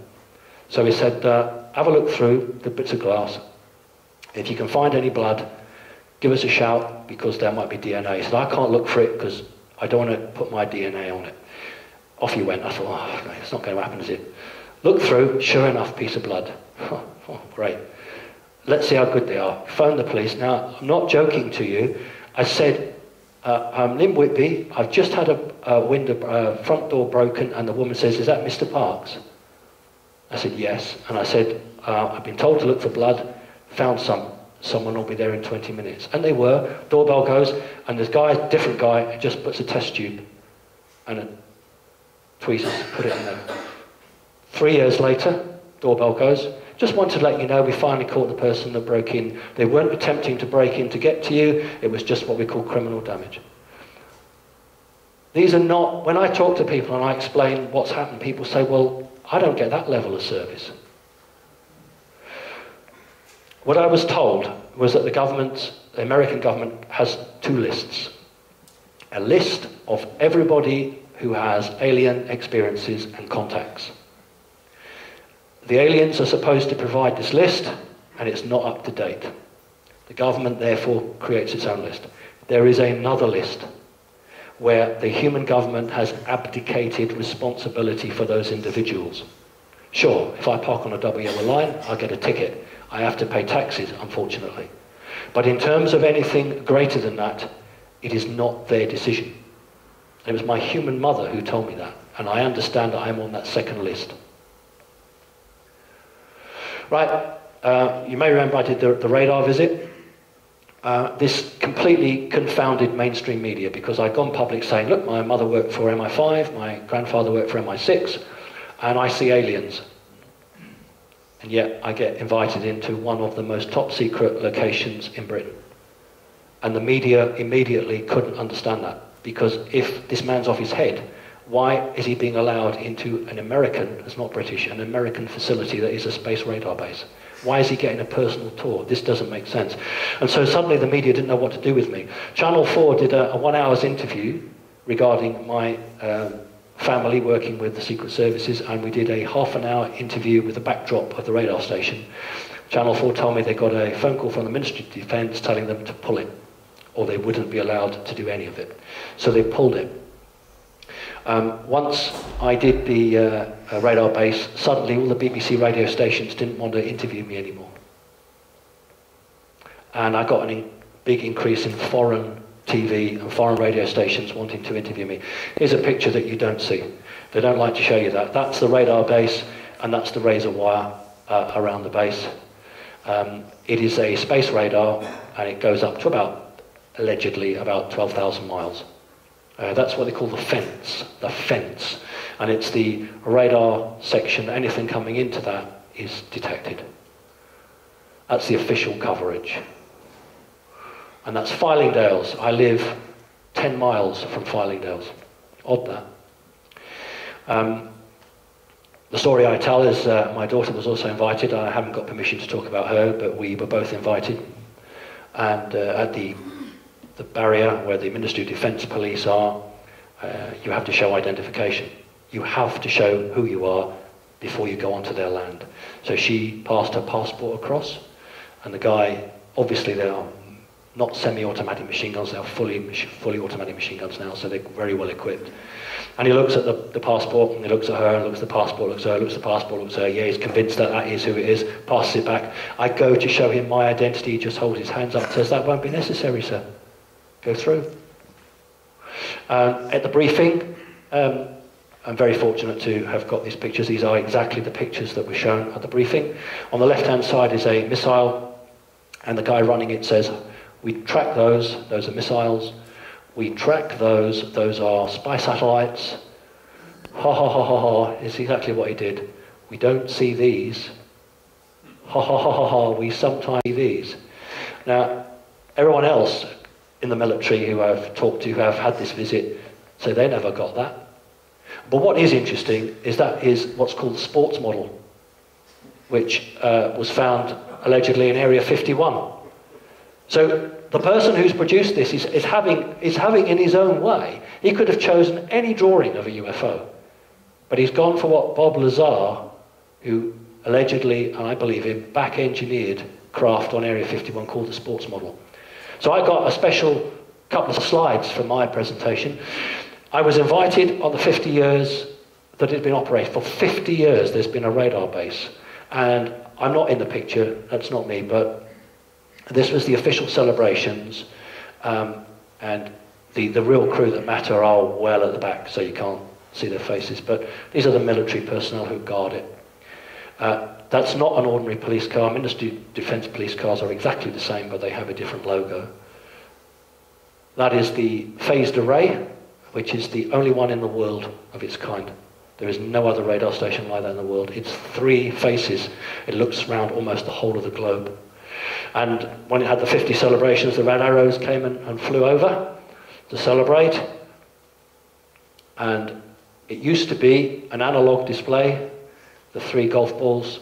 So he said, "Have a look through the bits of glass. If you can find any blood, give us a shout, because there might be DNA." He said, "I can't look for it because I don't want to put my DNA on it." Off he went. I thought, "Oh, no, it's not going to happen, is it?" Look through, sure enough, piece of blood. Oh, great. Let's see how good they are. Phone the police. Now, I'm not joking to you. I said, "I'm in Whitby. I've just had a window, front door broken," and the woman says, "Is that Mr. Parks?" I said, "Yes." And I said, "I've been told to look for blood. Found some. Someone will be there in 20 minutes. And they were. Doorbell goes, and this guy, different guy, just puts a test tube and a tweezers, put it in there. 3 years later, doorbell goes. "Just wanted to let you know we finally caught the person that broke in. They weren't attempting to break in to get to you. It was just what we call criminal damage." These are not, when I talk to people and I explain what's happened, people say, "Well, I don't get that level of service." What I was told was that the government, the American government, has 2 lists. A list of everybody who has alien experiences and contacts. The aliens are supposed to provide this list, and it's not up to date. The government therefore creates its own list. There is another list where the human government has abdicated responsibility for those individuals. Sure, if I park on a double yellow line, I get a ticket. I have to pay taxes, unfortunately. But in terms of anything greater than that, it is not their decision. It was my human mother who told me that, and I understand that I'm on that second list. Right, you may remember I did the radar visit. This completely confounded mainstream media because I'd gone public saying, "Look, my mother worked for MI5, my grandfather worked for MI6, and I see aliens." And yet I get invited into one of the most top secret locations in Britain. And the media immediately couldn't understand that, because if this man's off his head, why is he being allowed into an American, it's not British, an American facility that is a space radar base? Why is he getting a personal tour? This doesn't make sense. And so suddenly the media didn't know what to do with me. Channel 4 did a 1 hour interview regarding my family working with the Secret Services, and we did a half-an-hour interview with the backdrop of the radar station. Channel 4 told me they got a phone call from the Ministry of Defence telling them to pull it, or they wouldn't be allowed to do any of it. So they pulled it. Once I did the radar base, suddenly all the BBC radio stations didn't want to interview me anymore. And I got a big increase in foreign TV and foreign radio stations wanting to interview me. Here's a picture that you don't see. They don't like to show you that. That's the radar base, and that's the razor wire around the base. It is a space radar, and it goes up to about, allegedly, about 12,000 miles. That's what they call the fence, and it's the radar section. Anything coming into that is detected. That's the official coverage. And that's Fylingdales. I live 10 miles from Fylingdales. Odd that. The story I tell is my daughter was also invited. I haven't got permission to talk about her, but we were both invited. And at the barrier where the Ministry of Defence police are, you have to show identification. You have to show who you are before you go onto their land. So she passed her passport across, and the guy, obviously they are not semi-automatic machine guns, they are fully automatic machine guns now, so they're very well equipped. And he looks at the passport, and he looks at her, and looks at the passport, looks at her, looks at the passport, looks at her, yeah, he's convinced that that is who it is, passes it back. I go to show him my identity, he just holds his hands up and says, that won't be necessary, sir. Go through. At the briefing, I'm very fortunate to have got these pictures. These are exactly the pictures that were shown at the briefing. On the left-hand side is a missile, and the guy running it says, we track those are missiles. We track those are spy satellites. Ha ha ha ha ha, it's exactly what he did. We don't see these. Ha ha ha ha ha, we sometimes see these. Now, everyone else in the military who I've talked to, who have had this visit, so they never got that. But what is interesting is that is what's called the sports model, which was found allegedly in Area 51. So the person who's produced this is having in his own way, he could have chosen any drawing of a UFO, but he's gone for what Bob Lazar, who allegedly, and I believe him, back-engineered craft on Area 51 called the sports model. So I got a special couple of slides from my presentation. I was invited on the 50 years that it had been operated. For 50 years there's been a radar base, and I'm not in the picture, that's not me, but this was the official celebrations, and the real crew that matter are well at the back, so you can't see their faces, but these are the military personnel who guard it. That's not an ordinary police car. Ministry of Defence police cars are exactly the same, but they have a different logo. That is the phased array, which is the only one in the world of its kind. There is no other radar station like that in the world. It's three faces. It looks around almost the whole of the globe. And when it had the 50 celebrations, the Red Arrows came and flew over to celebrate. And it used to be an analog display, the three golf balls,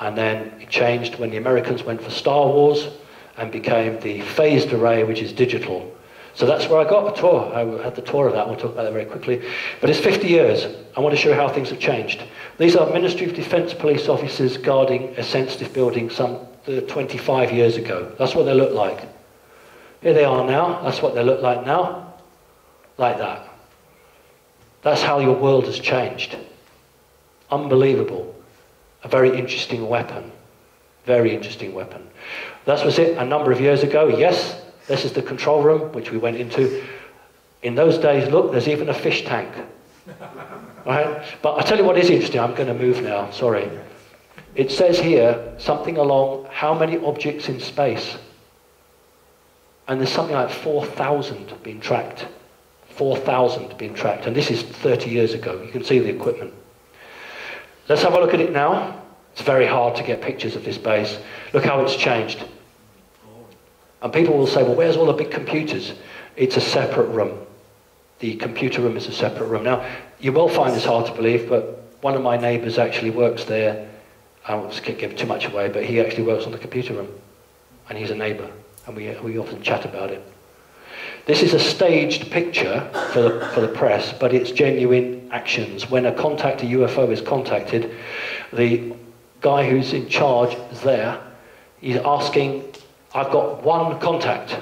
and then it changed when the Americans went for Star Wars and became the phased array, which is digital. So that's where I got a tour. I had the tour of that. We'll talk about that very quickly. But it's 50 years. I want to show you how things have changed. These are Ministry of Defence police officers guarding a sensitive building some 25 years ago. That's what they look like. Here they are now. That's what they look like now. Like that. That's how your world has changed. Unbelievable. A very interesting weapon. Very interesting weapon. That was it a number of years ago. Yes. This is the control room, which we went into. In those days, look, there's even a fish tank. Right? But I tell you what is interesting. I'm going to move now, sorry. It says here something along how many objects in space. And there's something like 4,000 being tracked. 4,000 being tracked. And this is 30 years ago. You can see the equipment. Let's have a look at it now. It's very hard to get pictures of this base. Look how it's changed. And people will say, well, where's all the big computers? It's a separate room. The computer room is a separate room. Now, you will find this hard to believe, but one of my neighbours actually works there. I won't give too much away, but he actually works on the computer room. And he's a neighbour, and we often chat about it. This is a staged picture for the press, but it's genuine actions. When a UFO is contacted, the guy who's in charge is there. He's asking, I've got one contact.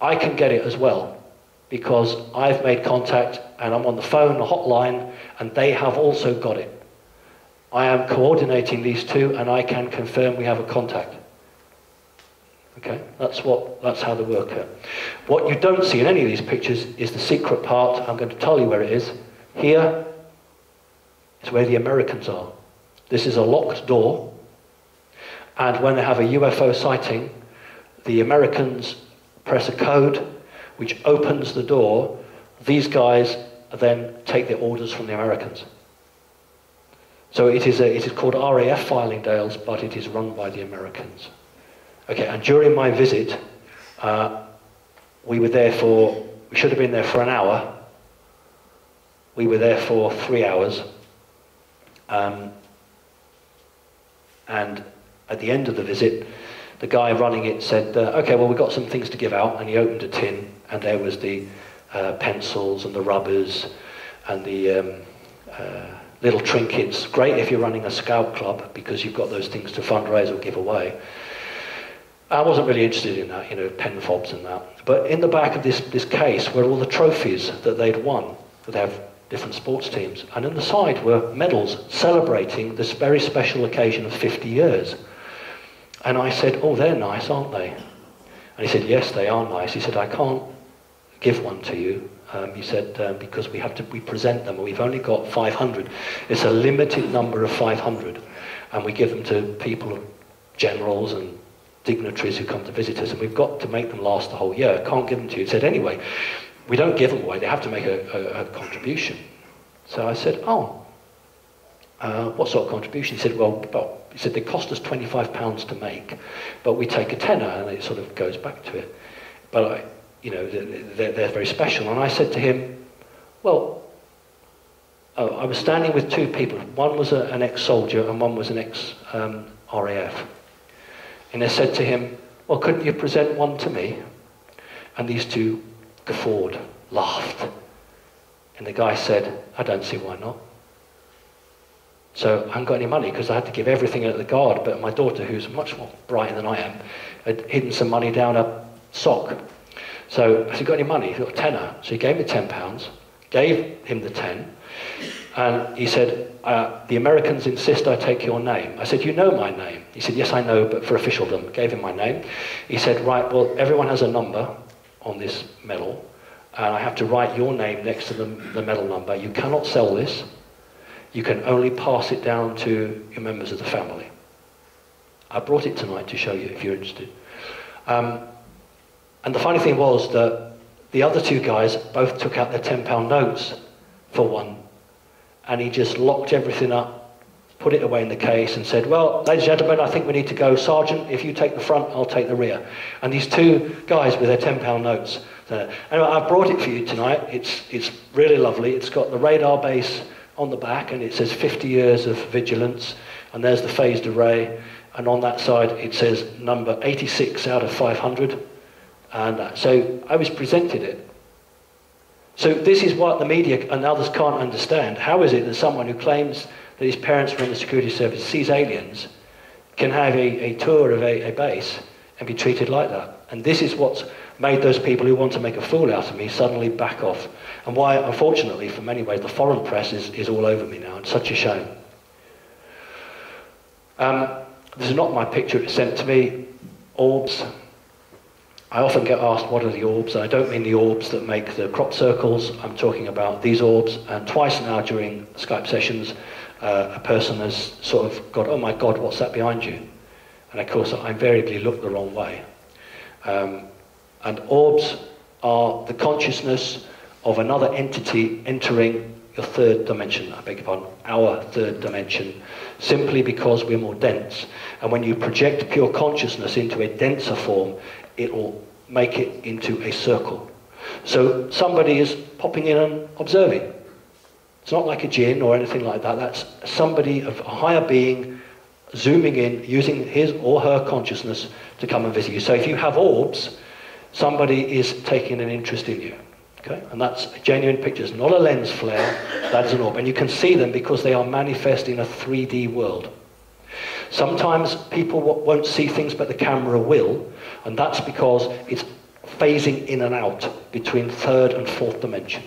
I can get it as well, because I've made contact and I'm on the phone, the hotline, and they have also got it. I am coordinating these two and I can confirm we have a contact. Okay, that's how they work out. What you don't see in any of these pictures is the secret part. I'm going to tell you where it is. Here is where the Americans are. This is a locked door, and when they have a UFO sighting, the Americans press a code which opens the door. These guys then take their orders from the Americans. So it is called RAF Fylingdales, but it is run by the Americans. Okay, and during my visit, we should have been there for an hour. We were there for 3 hours. And at the end of the visit, the guy running it said, okay, well, we've got some things to give out. And he opened a tin, and there was the pencils and the rubbers and the little trinkets. Great if you're running a scout club, because you've got those things to fundraise or give away. I wasn't really interested in that, you know, pen fobs and that. But in the back of this case were all the trophies that they'd won. They have different sports teams. And on the side were medals celebrating this very special occasion of 50 years. And I said, oh, they're nice, aren't they? And he said, yes, they are nice. He said, I can't give one to you. He said, because we present them. We've only got 500. It's a limited number of 500. And we give them to people, generals and dignitaries who come to visit us, and we've got to make them last the whole year. Can't give them to you. He said, anyway, we don't give them away. They have to make a contribution. So I said, oh, what sort of contribution? He said, well, he said, they cost us £25 to make, but we take a tenner, and it sort of goes back to it. But, you know, they're very special. And I said to him, well, I was standing with two people. One was an ex-soldier, and one was an ex-RAF. And I said to him, well, couldn't you present one to me? And these two guffawed, laughed. And the guy said, I don't see why not. So I haven't got any money, because I had to give everything at the guard, but my daughter, who's much more brighter than I am, had hidden some money down a sock. So I said, got any money? He said, a tenner. So he gave me £10, gave him the 10, and he said, the Americans insist I take your name. I said, you know my name? He said, yes, I know, but for officialdom. Gave him my name. He said, right, well, everyone has a number on this medal, and I have to write your name next to the medal number. You cannot sell this. You can only pass it down to your members of the family. I brought it tonight to show you, if you're interested. And the funny thing was that the other two guys both took out their £10 notes for one, and he just locked everything up, put it away in the case, and said, well, ladies and gentlemen, I think we need to go. Sergeant, if you take the front, I'll take the rear. And these two guys with their £10 notes. Anyway, I've brought it for you tonight. It's really lovely. It's got the radar base on the back, and it says 50 years of vigilance. And there's the phased array. And on that side, it says number 86 out of 500. And so I was presented it. So this is what the media and others can't understand. How is it that someone who claims that his parents were in the security service, sees aliens, can have a tour of a base and be treated like that? And this is what's made those people who want to make a fool out of me suddenly back off. And why, unfortunately, for many ways, the foreign press is all over me now. It's such a shame. This is not my picture. It's sent to me. Orbs. I often get asked, what are the orbs? And I don't mean the orbs that make the crop circles. I'm talking about these orbs. And twice now during Skype sessions, a person has sort of got, oh my God, what's that behind you? And of course, I invariably look the wrong way. And orbs are the consciousness of another entity entering your third dimension, I beg your pardon, our third dimension, simply because we're more dense. And when you project pure consciousness into a denser form, it will make it into a circle. So somebody is popping in and observing. It's not like a djinn or anything like that. That's somebody of a higher being zooming in, using his or her consciousness to come and visit you. So if you have orbs, somebody is taking an interest in you. Okay? And that's a genuine picture. It's not a lens flare, that is an orb. And you can see them because they are manifest in a 3D world. Sometimes people won't see things, but the camera will. And that's because it's phasing in and out between third and fourth dimension.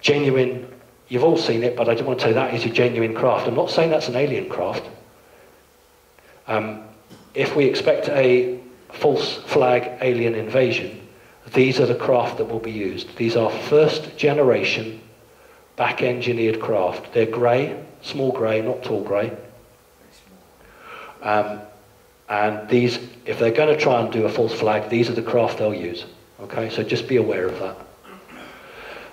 Genuine, you've all seen it, but I do want to say that is a genuine craft. I'm not saying that's an alien craft. If we expect a false flag alien invasion, these are the craft that will be used. These are first generation back engineered craft. They're grey, small grey, not tall grey. And these, if they're going to try and do a false flag, these are the craft they'll use. Okay, so just be aware of that.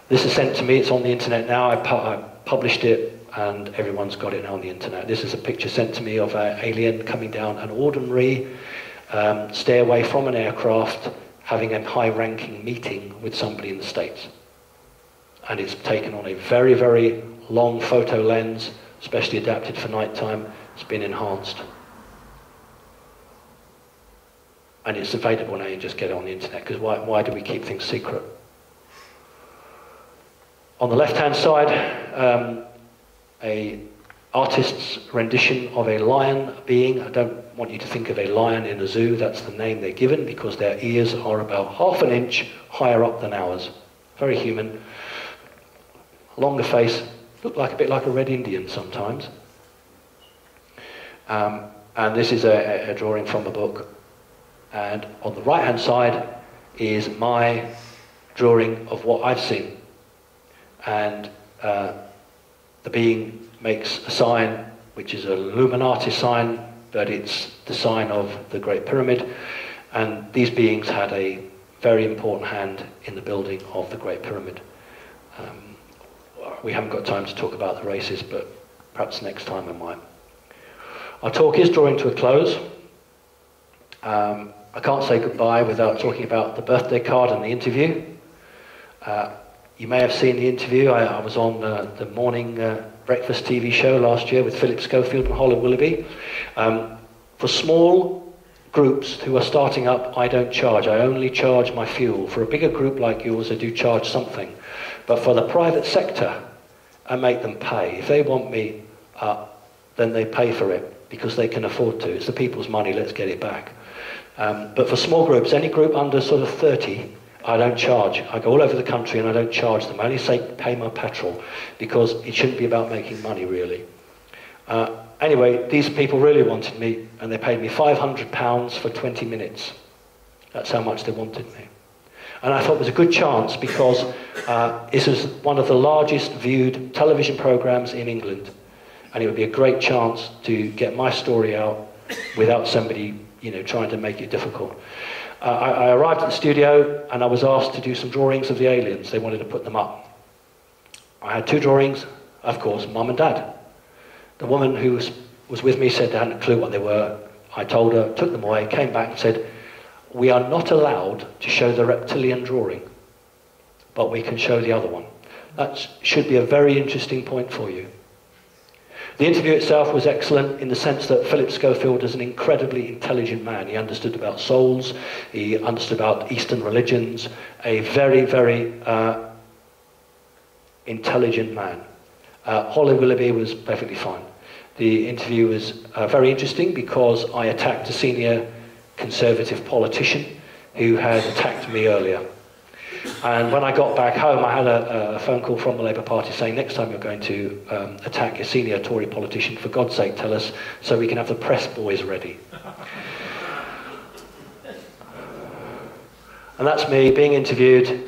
This is sent to me, it's on the internet now. I published it and everyone's got it now on the internet. This is a picture sent to me of an alien coming down an ordinary stairway from an aircraft, having a high-ranking meeting with somebody in the States. And it's taken on a very, very long photo lens, especially adapted for nighttime. It's been enhanced. And it's available now, you just get it on the internet, because why do we keep things secret? On the left-hand side, an artist's rendition of a lion being. I don't want you to think of a lion in a zoo, that's the name they're given, because their ears are about half an inch higher up than ours. Very human. Longer face, look like a bit like a red Indian sometimes. And this is a drawing from a book. And on the right-hand side is my drawing of what I've seen. And the being makes a sign, which is a Illuminati sign, but it's the sign of the Great Pyramid. And these beings had a very important hand in the building of the Great Pyramid. We haven't got time to talk about the races, but perhaps next time I might. Our talk is drawing to a close. I can't say goodbye without talking about the birthday card and the interview. You may have seen the interview. I was on the morning breakfast TV show last year with Philip Schofield and Holly Willoughby. For small groups who are starting up, I don't charge. I only charge my fuel. For a bigger group like yours, I do charge something. But for the private sector, I make them pay. If they want me, then they pay for it, because they can afford to. It's the people's money, let's get it back. But for small groups, any group under sort of 30, I don't charge. I go all over the country and I don't charge them. I only say pay my petrol, because it shouldn't be about making money, really. Anyway, these people really wanted me, and they paid me £500 for 20 minutes. That's how much they wanted me. And I thought it was a good chance, because this is one of the largest viewed television programs in England, and it would be a great chance to get my story out without somebody, you know, trying to make it difficult. I arrived at the studio and I was asked to do some drawings of the aliens. They wanted to put them up. I had two drawings, of course, mum and dad. The woman who was with me said they hadn't a clue what they were. I told her, took them away, came back and said, we are not allowed to show the reptilian drawing, but we can show the other one. That should be a very interesting point for you. The interview itself was excellent in the sense that Philip Schofield is an incredibly intelligent man. He understood about souls, he understood about Eastern religions, a very, very intelligent man. Holly Willoughby was perfectly fine. The interview was very interesting because I attacked a senior Conservative politician who had attacked me earlier. And when I got back home, I had a phone call from the Labour Party saying, next time you're going to attack a senior Tory politician, for God's sake, tell us so we can have the press boys ready. And that's me being interviewed,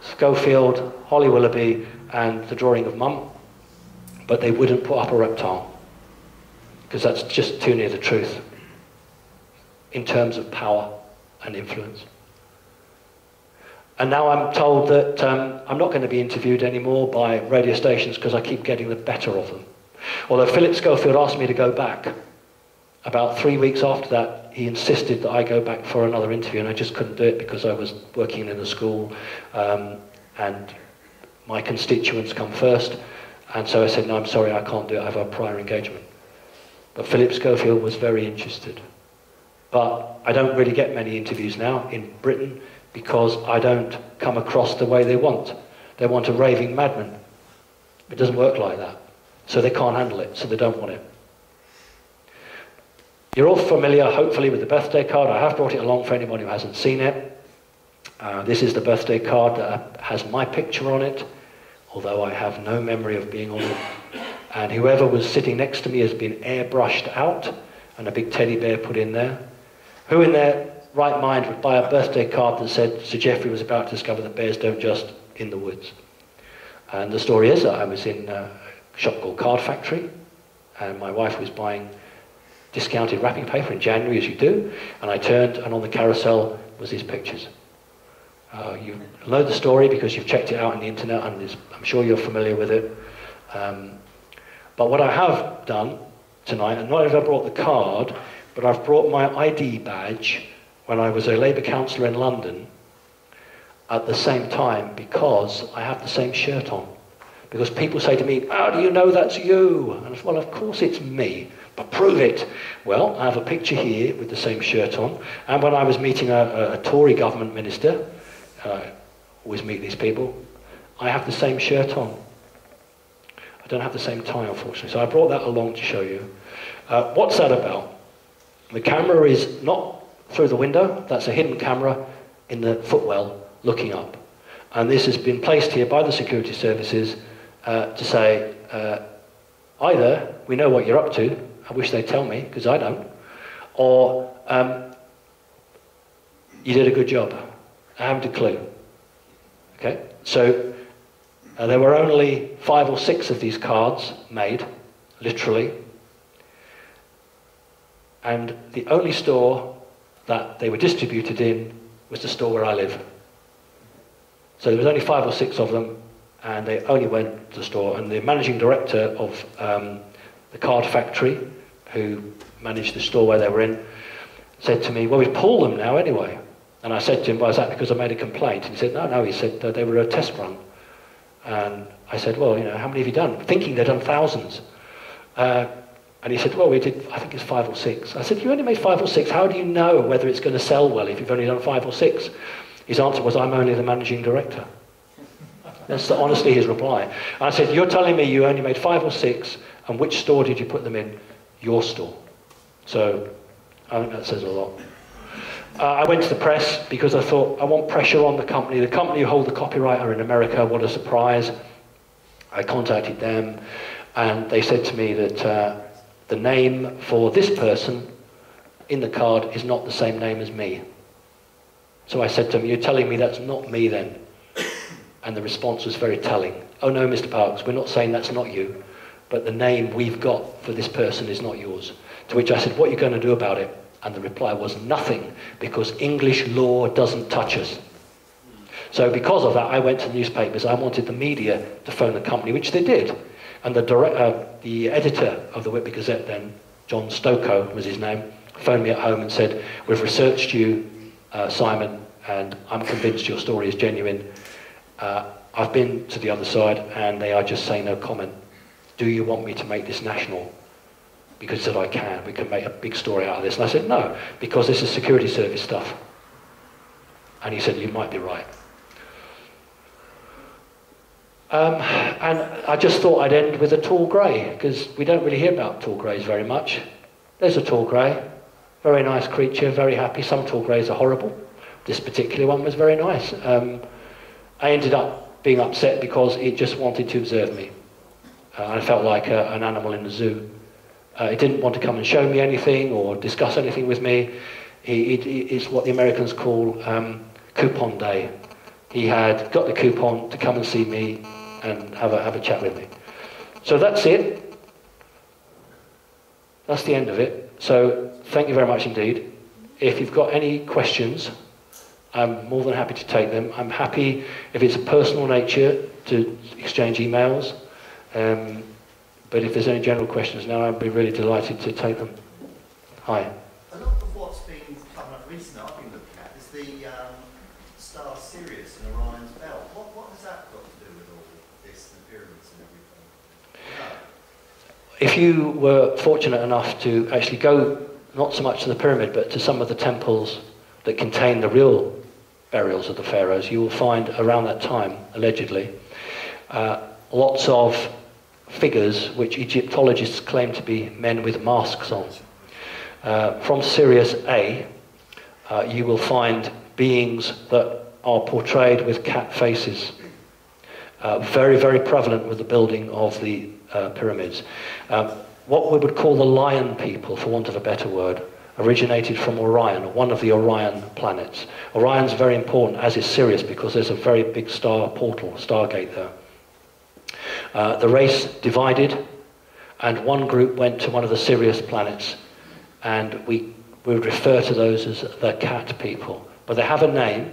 Schofield, Holly Willoughby, and the drawing of mum. But they wouldn't put up a reptile, because that's just too near the truth in terms of power and influence. And now I'm told that I'm not going to be interviewed anymore by radio stations because I keep getting the better of them. Although Philip Schofield asked me to go back. About 3 weeks after that, he insisted that I go back for another interview, and I just couldn't do it because I was working in a school and my constituents come first. And so I said, no, I'm sorry, I can't do it. I have a prior engagement. But Philip Schofield was very interested. But I don't really get many interviews now in Britain because I don't come across the way they want. They want a raving madman. It doesn't work like that. So they can't handle it, so they don't want it. You're all familiar, hopefully, with the birthday card. I have brought it along for anyone who hasn't seen it. This is the birthday card that has my picture on it, although I have no memory of being on it. And whoever was sitting next to me has been airbrushed out and a big teddy bear put in there. Who in their right mind would buy a birthday card that said Sir Geoffrey was about to discover that bears don't just in the woods? And the story is that I was in a shop called Card Factory, and my wife was buying discounted wrapping paper in January, as you do, and I turned, and on the carousel was these pictures. You know the story because you've checked it out on the internet, and I'm sure you're familiar with it. But what I have done tonight, and not only have I brought the card, but I've brought my ID badge when I was a Labour councillor in London at the same time, because I have the same shirt on. Because people say to me, "How do you know that's you?" And I say, "Well, of course it's me, but prove it." Well, I have a picture here with the same shirt on. And when I was meeting a Tory government minister, I always meet these people, I have the same shirt on. I don't have the same tie, unfortunately. So I brought that along to show you. What's that about? The camera is not through the window. That's a hidden camera in the footwell looking up. And this has been placed here by the security services to say, either we know what you're up to, I wish they'd tell me, because I don't, or you did a good job. I haven't a clue. Okay? So there were only 5 or 6 of these cards made, literally. And the only store that they were distributed in was the store where I live. So there was only 5 or 6 of them, and they only went to the store. And the managing director of the Card Factory, who managed the store where they were in, said to me, "Well, we've pulled them now anyway." And I said to him, "Why is that? Because I made a complaint?" And he said, "No, no," he said, "they were a test run." And I said, "Well, you know, how many have you done?" Thinking they'd done thousands. And he said, "Well, we did, I think it's 5 or 6. I said, "You only made 5 or 6. How do you know whether it's going to sell well if you've only done 5 or 6? His answer was, "I'm only the managing director." That's honestly his reply. And I said, "You're telling me you only made 5 or 6, and which store did you put them in?" "Your store." So I think that says a lot. I went to the press because I thought, I want pressure on the company. The company who hold the copyright are in America, what a surprise. I contacted them, and they said to me that the name for this person in the card is not the same name as me. So I said to him, "You're telling me that's not me then?" And the response was very telling. "Oh no, Mr. Parks, we're not saying that's not you, but the name we've got for this person is not yours." To which I said, "What are you going to do about it?" And the reply was nothing, because English law doesn't touch us. So because of that, I went to the newspapers. I wanted the media to phone the company, which they did. And the editor of the Whitby Gazette then, John Stokoe was his name, phoned me at home and said, "We've researched you, Simon, and I'm convinced your story is genuine. I've been to the other side, and they are just saying no comment. Do you want me to make this national?" Because he said, "I can, we can make a big story out of this." And I said, "No, because this is security service stuff." And he said, "You might be right." And I just thought I'd end with a tall grey, because we don't really hear about tall greys very much. There's a tall grey, very nice creature, very happy. Some tall greys are horrible. This particular one was very nice. I ended up being upset because it just wanted to observe me. I felt like an animal in a zoo. It didn't want to come and show me anything or discuss anything with me. It's what the Americans call coupon day. He had got the coupon to come and see me and have a chat with me. So that's it. That's the end of it. So thank you very much indeed. If you've got any questions, I'm more than happy to take them. I'm happy, if it's a personal nature, to exchange emails. But if there's any general questions now, I'd be really delighted to take them. Hi. A lot of what's been coming up recently, I've been looking at, is the star Sirius and Orion's belt. What has that got to do with all this, the pyramids and everything? No. If you were fortunate enough to actually go not so much to the pyramid, but to some of the temples that contain the real burials of the pharaohs, you will find around that time, allegedly, lots of figures which Egyptologists claim to be men with masks on. From Sirius A, you will find beings that are portrayed with cat faces. Very, very prevalent with the building of the pyramids. What we would call the lion people, for want of a better word, originated from Orion, one of the Orion planets. Orion's very important, as is Sirius, because there's a very big star portal, stargate there. The race divided, and one group went to one of the Sirius planets, and we would refer to those as the cat people. But they have a name,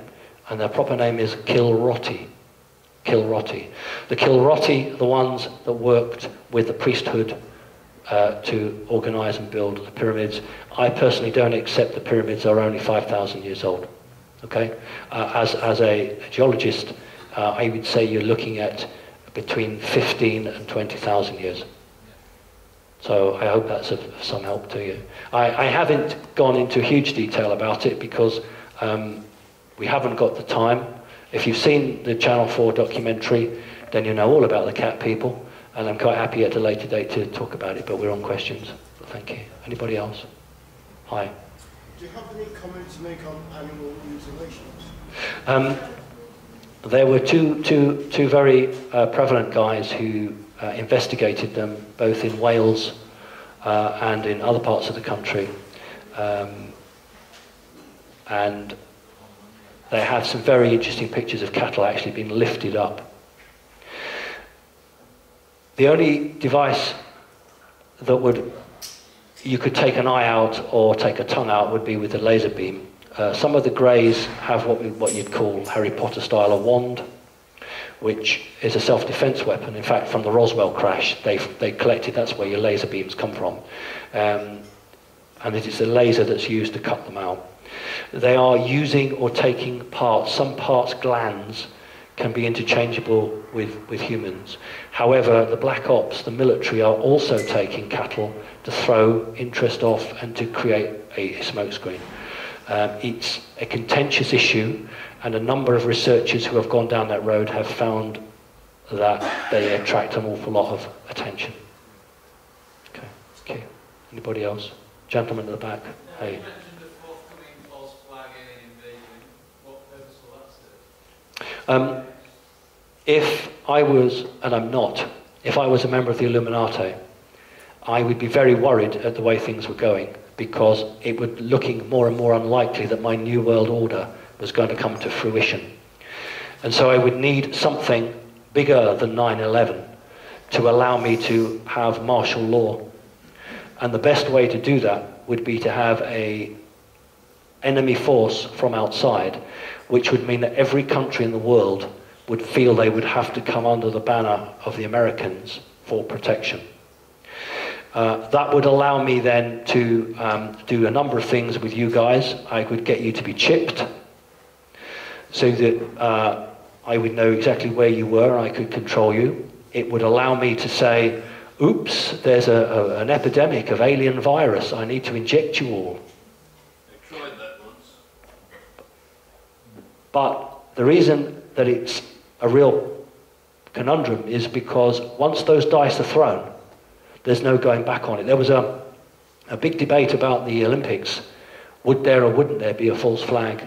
and their proper name is Kilrotti. Kilrotti. The Kilrotti, the ones that worked with the priesthood to organise and build the pyramids. I personally don't accept the pyramids are only 5,000 years old. Okay? As a geologist, I would say you're looking at between 15 and 20,000 years. So I hope that's of some help to you. I haven't gone into huge detail about it because we haven't got the time. If you've seen the Channel 4 documentary, then you know all about the cat people, and I'm quite happy at a later date to talk about it, but we're on questions. Thank you. Anybody else? Hi. Do you have any comment to make on animal mutilations? There were two very prevalent guys who investigated them, both in Wales and in other parts of the country. And they have some very interesting pictures of cattle actually being lifted up. The only device that you could take an eye out or take a tongue out would be with a laser beam. Some of the greys have what you'd call Harry Potter style a wand, which is a self-defense weapon. In fact, from the Roswell crash, they collected, that's where your laser beams come from. And it is a laser that's used to cut them out. They are using or taking parts. Some parts, glands, can be interchangeable with humans. However, the black ops, the military, are also taking cattle to throw interest off and to create a smokescreen. It's a contentious issue, and a number of researchers who have gone down that road have found that they attract an awful lot of attention. Okay, thank you. Anybody else? Gentleman at the back. Hey. If I was, and I'm not, if I was a member of the Illuminati, I would be very worried at the way things were going, because it was looking more and more unlikely that my New World Order was going to come to fruition. And so I would need something bigger than 9/11 to allow me to have martial law. And the best way to do that would be to have an enemy force from outside, which would mean that every country in the world would feel they would have to come under the banner of the Americans for protection. That would allow me then to do a number of things with you guys. I could get you to be chipped so that I would know exactly where you were, I could control you. It would allow me to say, oops, there's an epidemic of alien virus, I need to inject you all. But the reason that it's a real conundrum is because once those dice are thrown, there's no going back on it. There was a big debate about the Olympics. Would there or wouldn't there be a false flag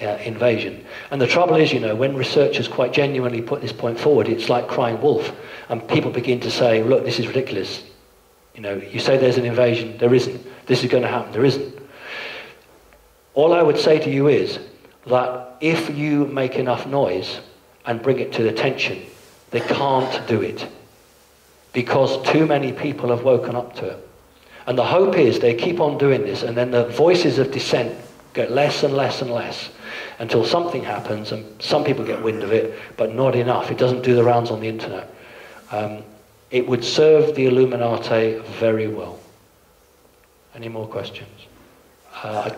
invasion? And the trouble is, you know, when researchers quite genuinely put this point forward, it's like crying wolf. And people begin to say, look, this is ridiculous. You know, you say there's an invasion, there isn't. This is going to happen, there isn't. All I would say to you is that if you make enough noise and bring it to the attention, they can't do it, because too many people have woken up to it. And the hope is they keep on doing this, and then the voices of dissent get less and less and less, until something happens and some people get wind of it, but not enough. It doesn't do the rounds on the internet. It would serve the Illuminati very well. Any more questions?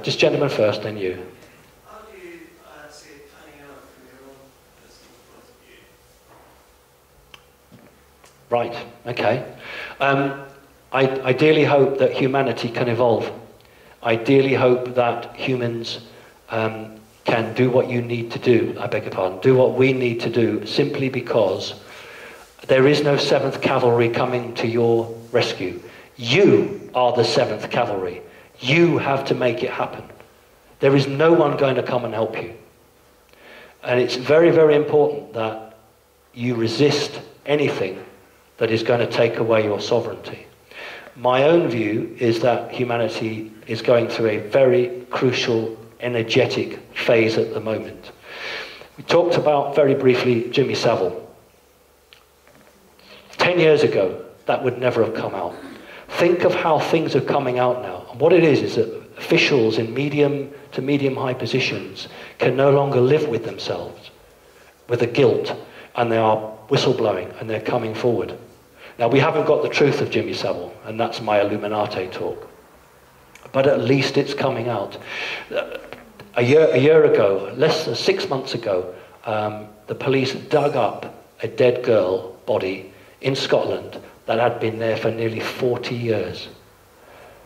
Just gentlemen first, then you. Right, okay. I ideally hope that humanity can evolve. I dearly hope that humans can do what you need to do, I beg your pardon, do what we need to do, simply because there is no 7th Cavalry coming to your rescue. You are the 7th Cavalry. You have to make it happen. There is no one going to come and help you. And it's very, very important that you resist anything that is going to take away your sovereignty. My own view is that humanity is going through a very crucial, energetic phase at the moment. We talked about, very briefly, Jimmy Savile. 10 years ago, that would never have come out. Think of how things are coming out now. And what it is that officials in medium to medium-high positions can no longer live with themselves, with the guilt, and they are whistleblowing, and they're coming forward. Now, we haven't got the truth of Jimmy Savile, and that's my Illuminati talk. But at least it's coming out. A year ago, less than 6 months ago, the police dug up a dead girl body in Scotland that had been there for nearly 40 years.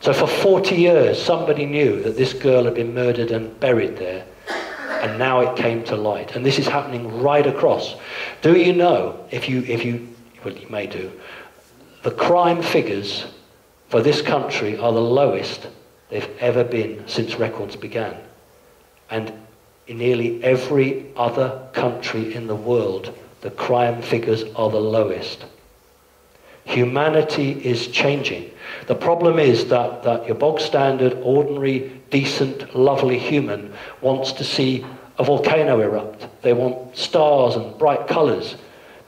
So for 40 years, somebody knew that this girl had been murdered and buried there, and now it came to light. And this is happening right across. Do you know, well, you may do, the crime figures for this country are the lowest they've ever been since records began. And in nearly every other country in the world, the crime figures are the lowest. Humanity is changing. The problem is that your bog standard, ordinary, decent, lovely human wants to see a volcano erupt. They want stars and bright colours,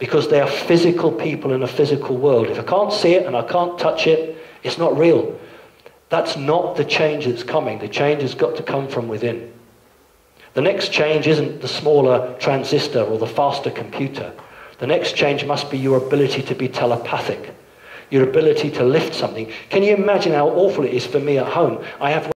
because they are physical people in a physical world. If I can't see it and I can't touch it, it's not real. That's not the change that's coming. The change has got to come from within. The next change isn't the smaller transistor or the faster computer. The next change must be your ability to be telepathic, your ability to lift something. Can you imagine how awful it is for me at home? I have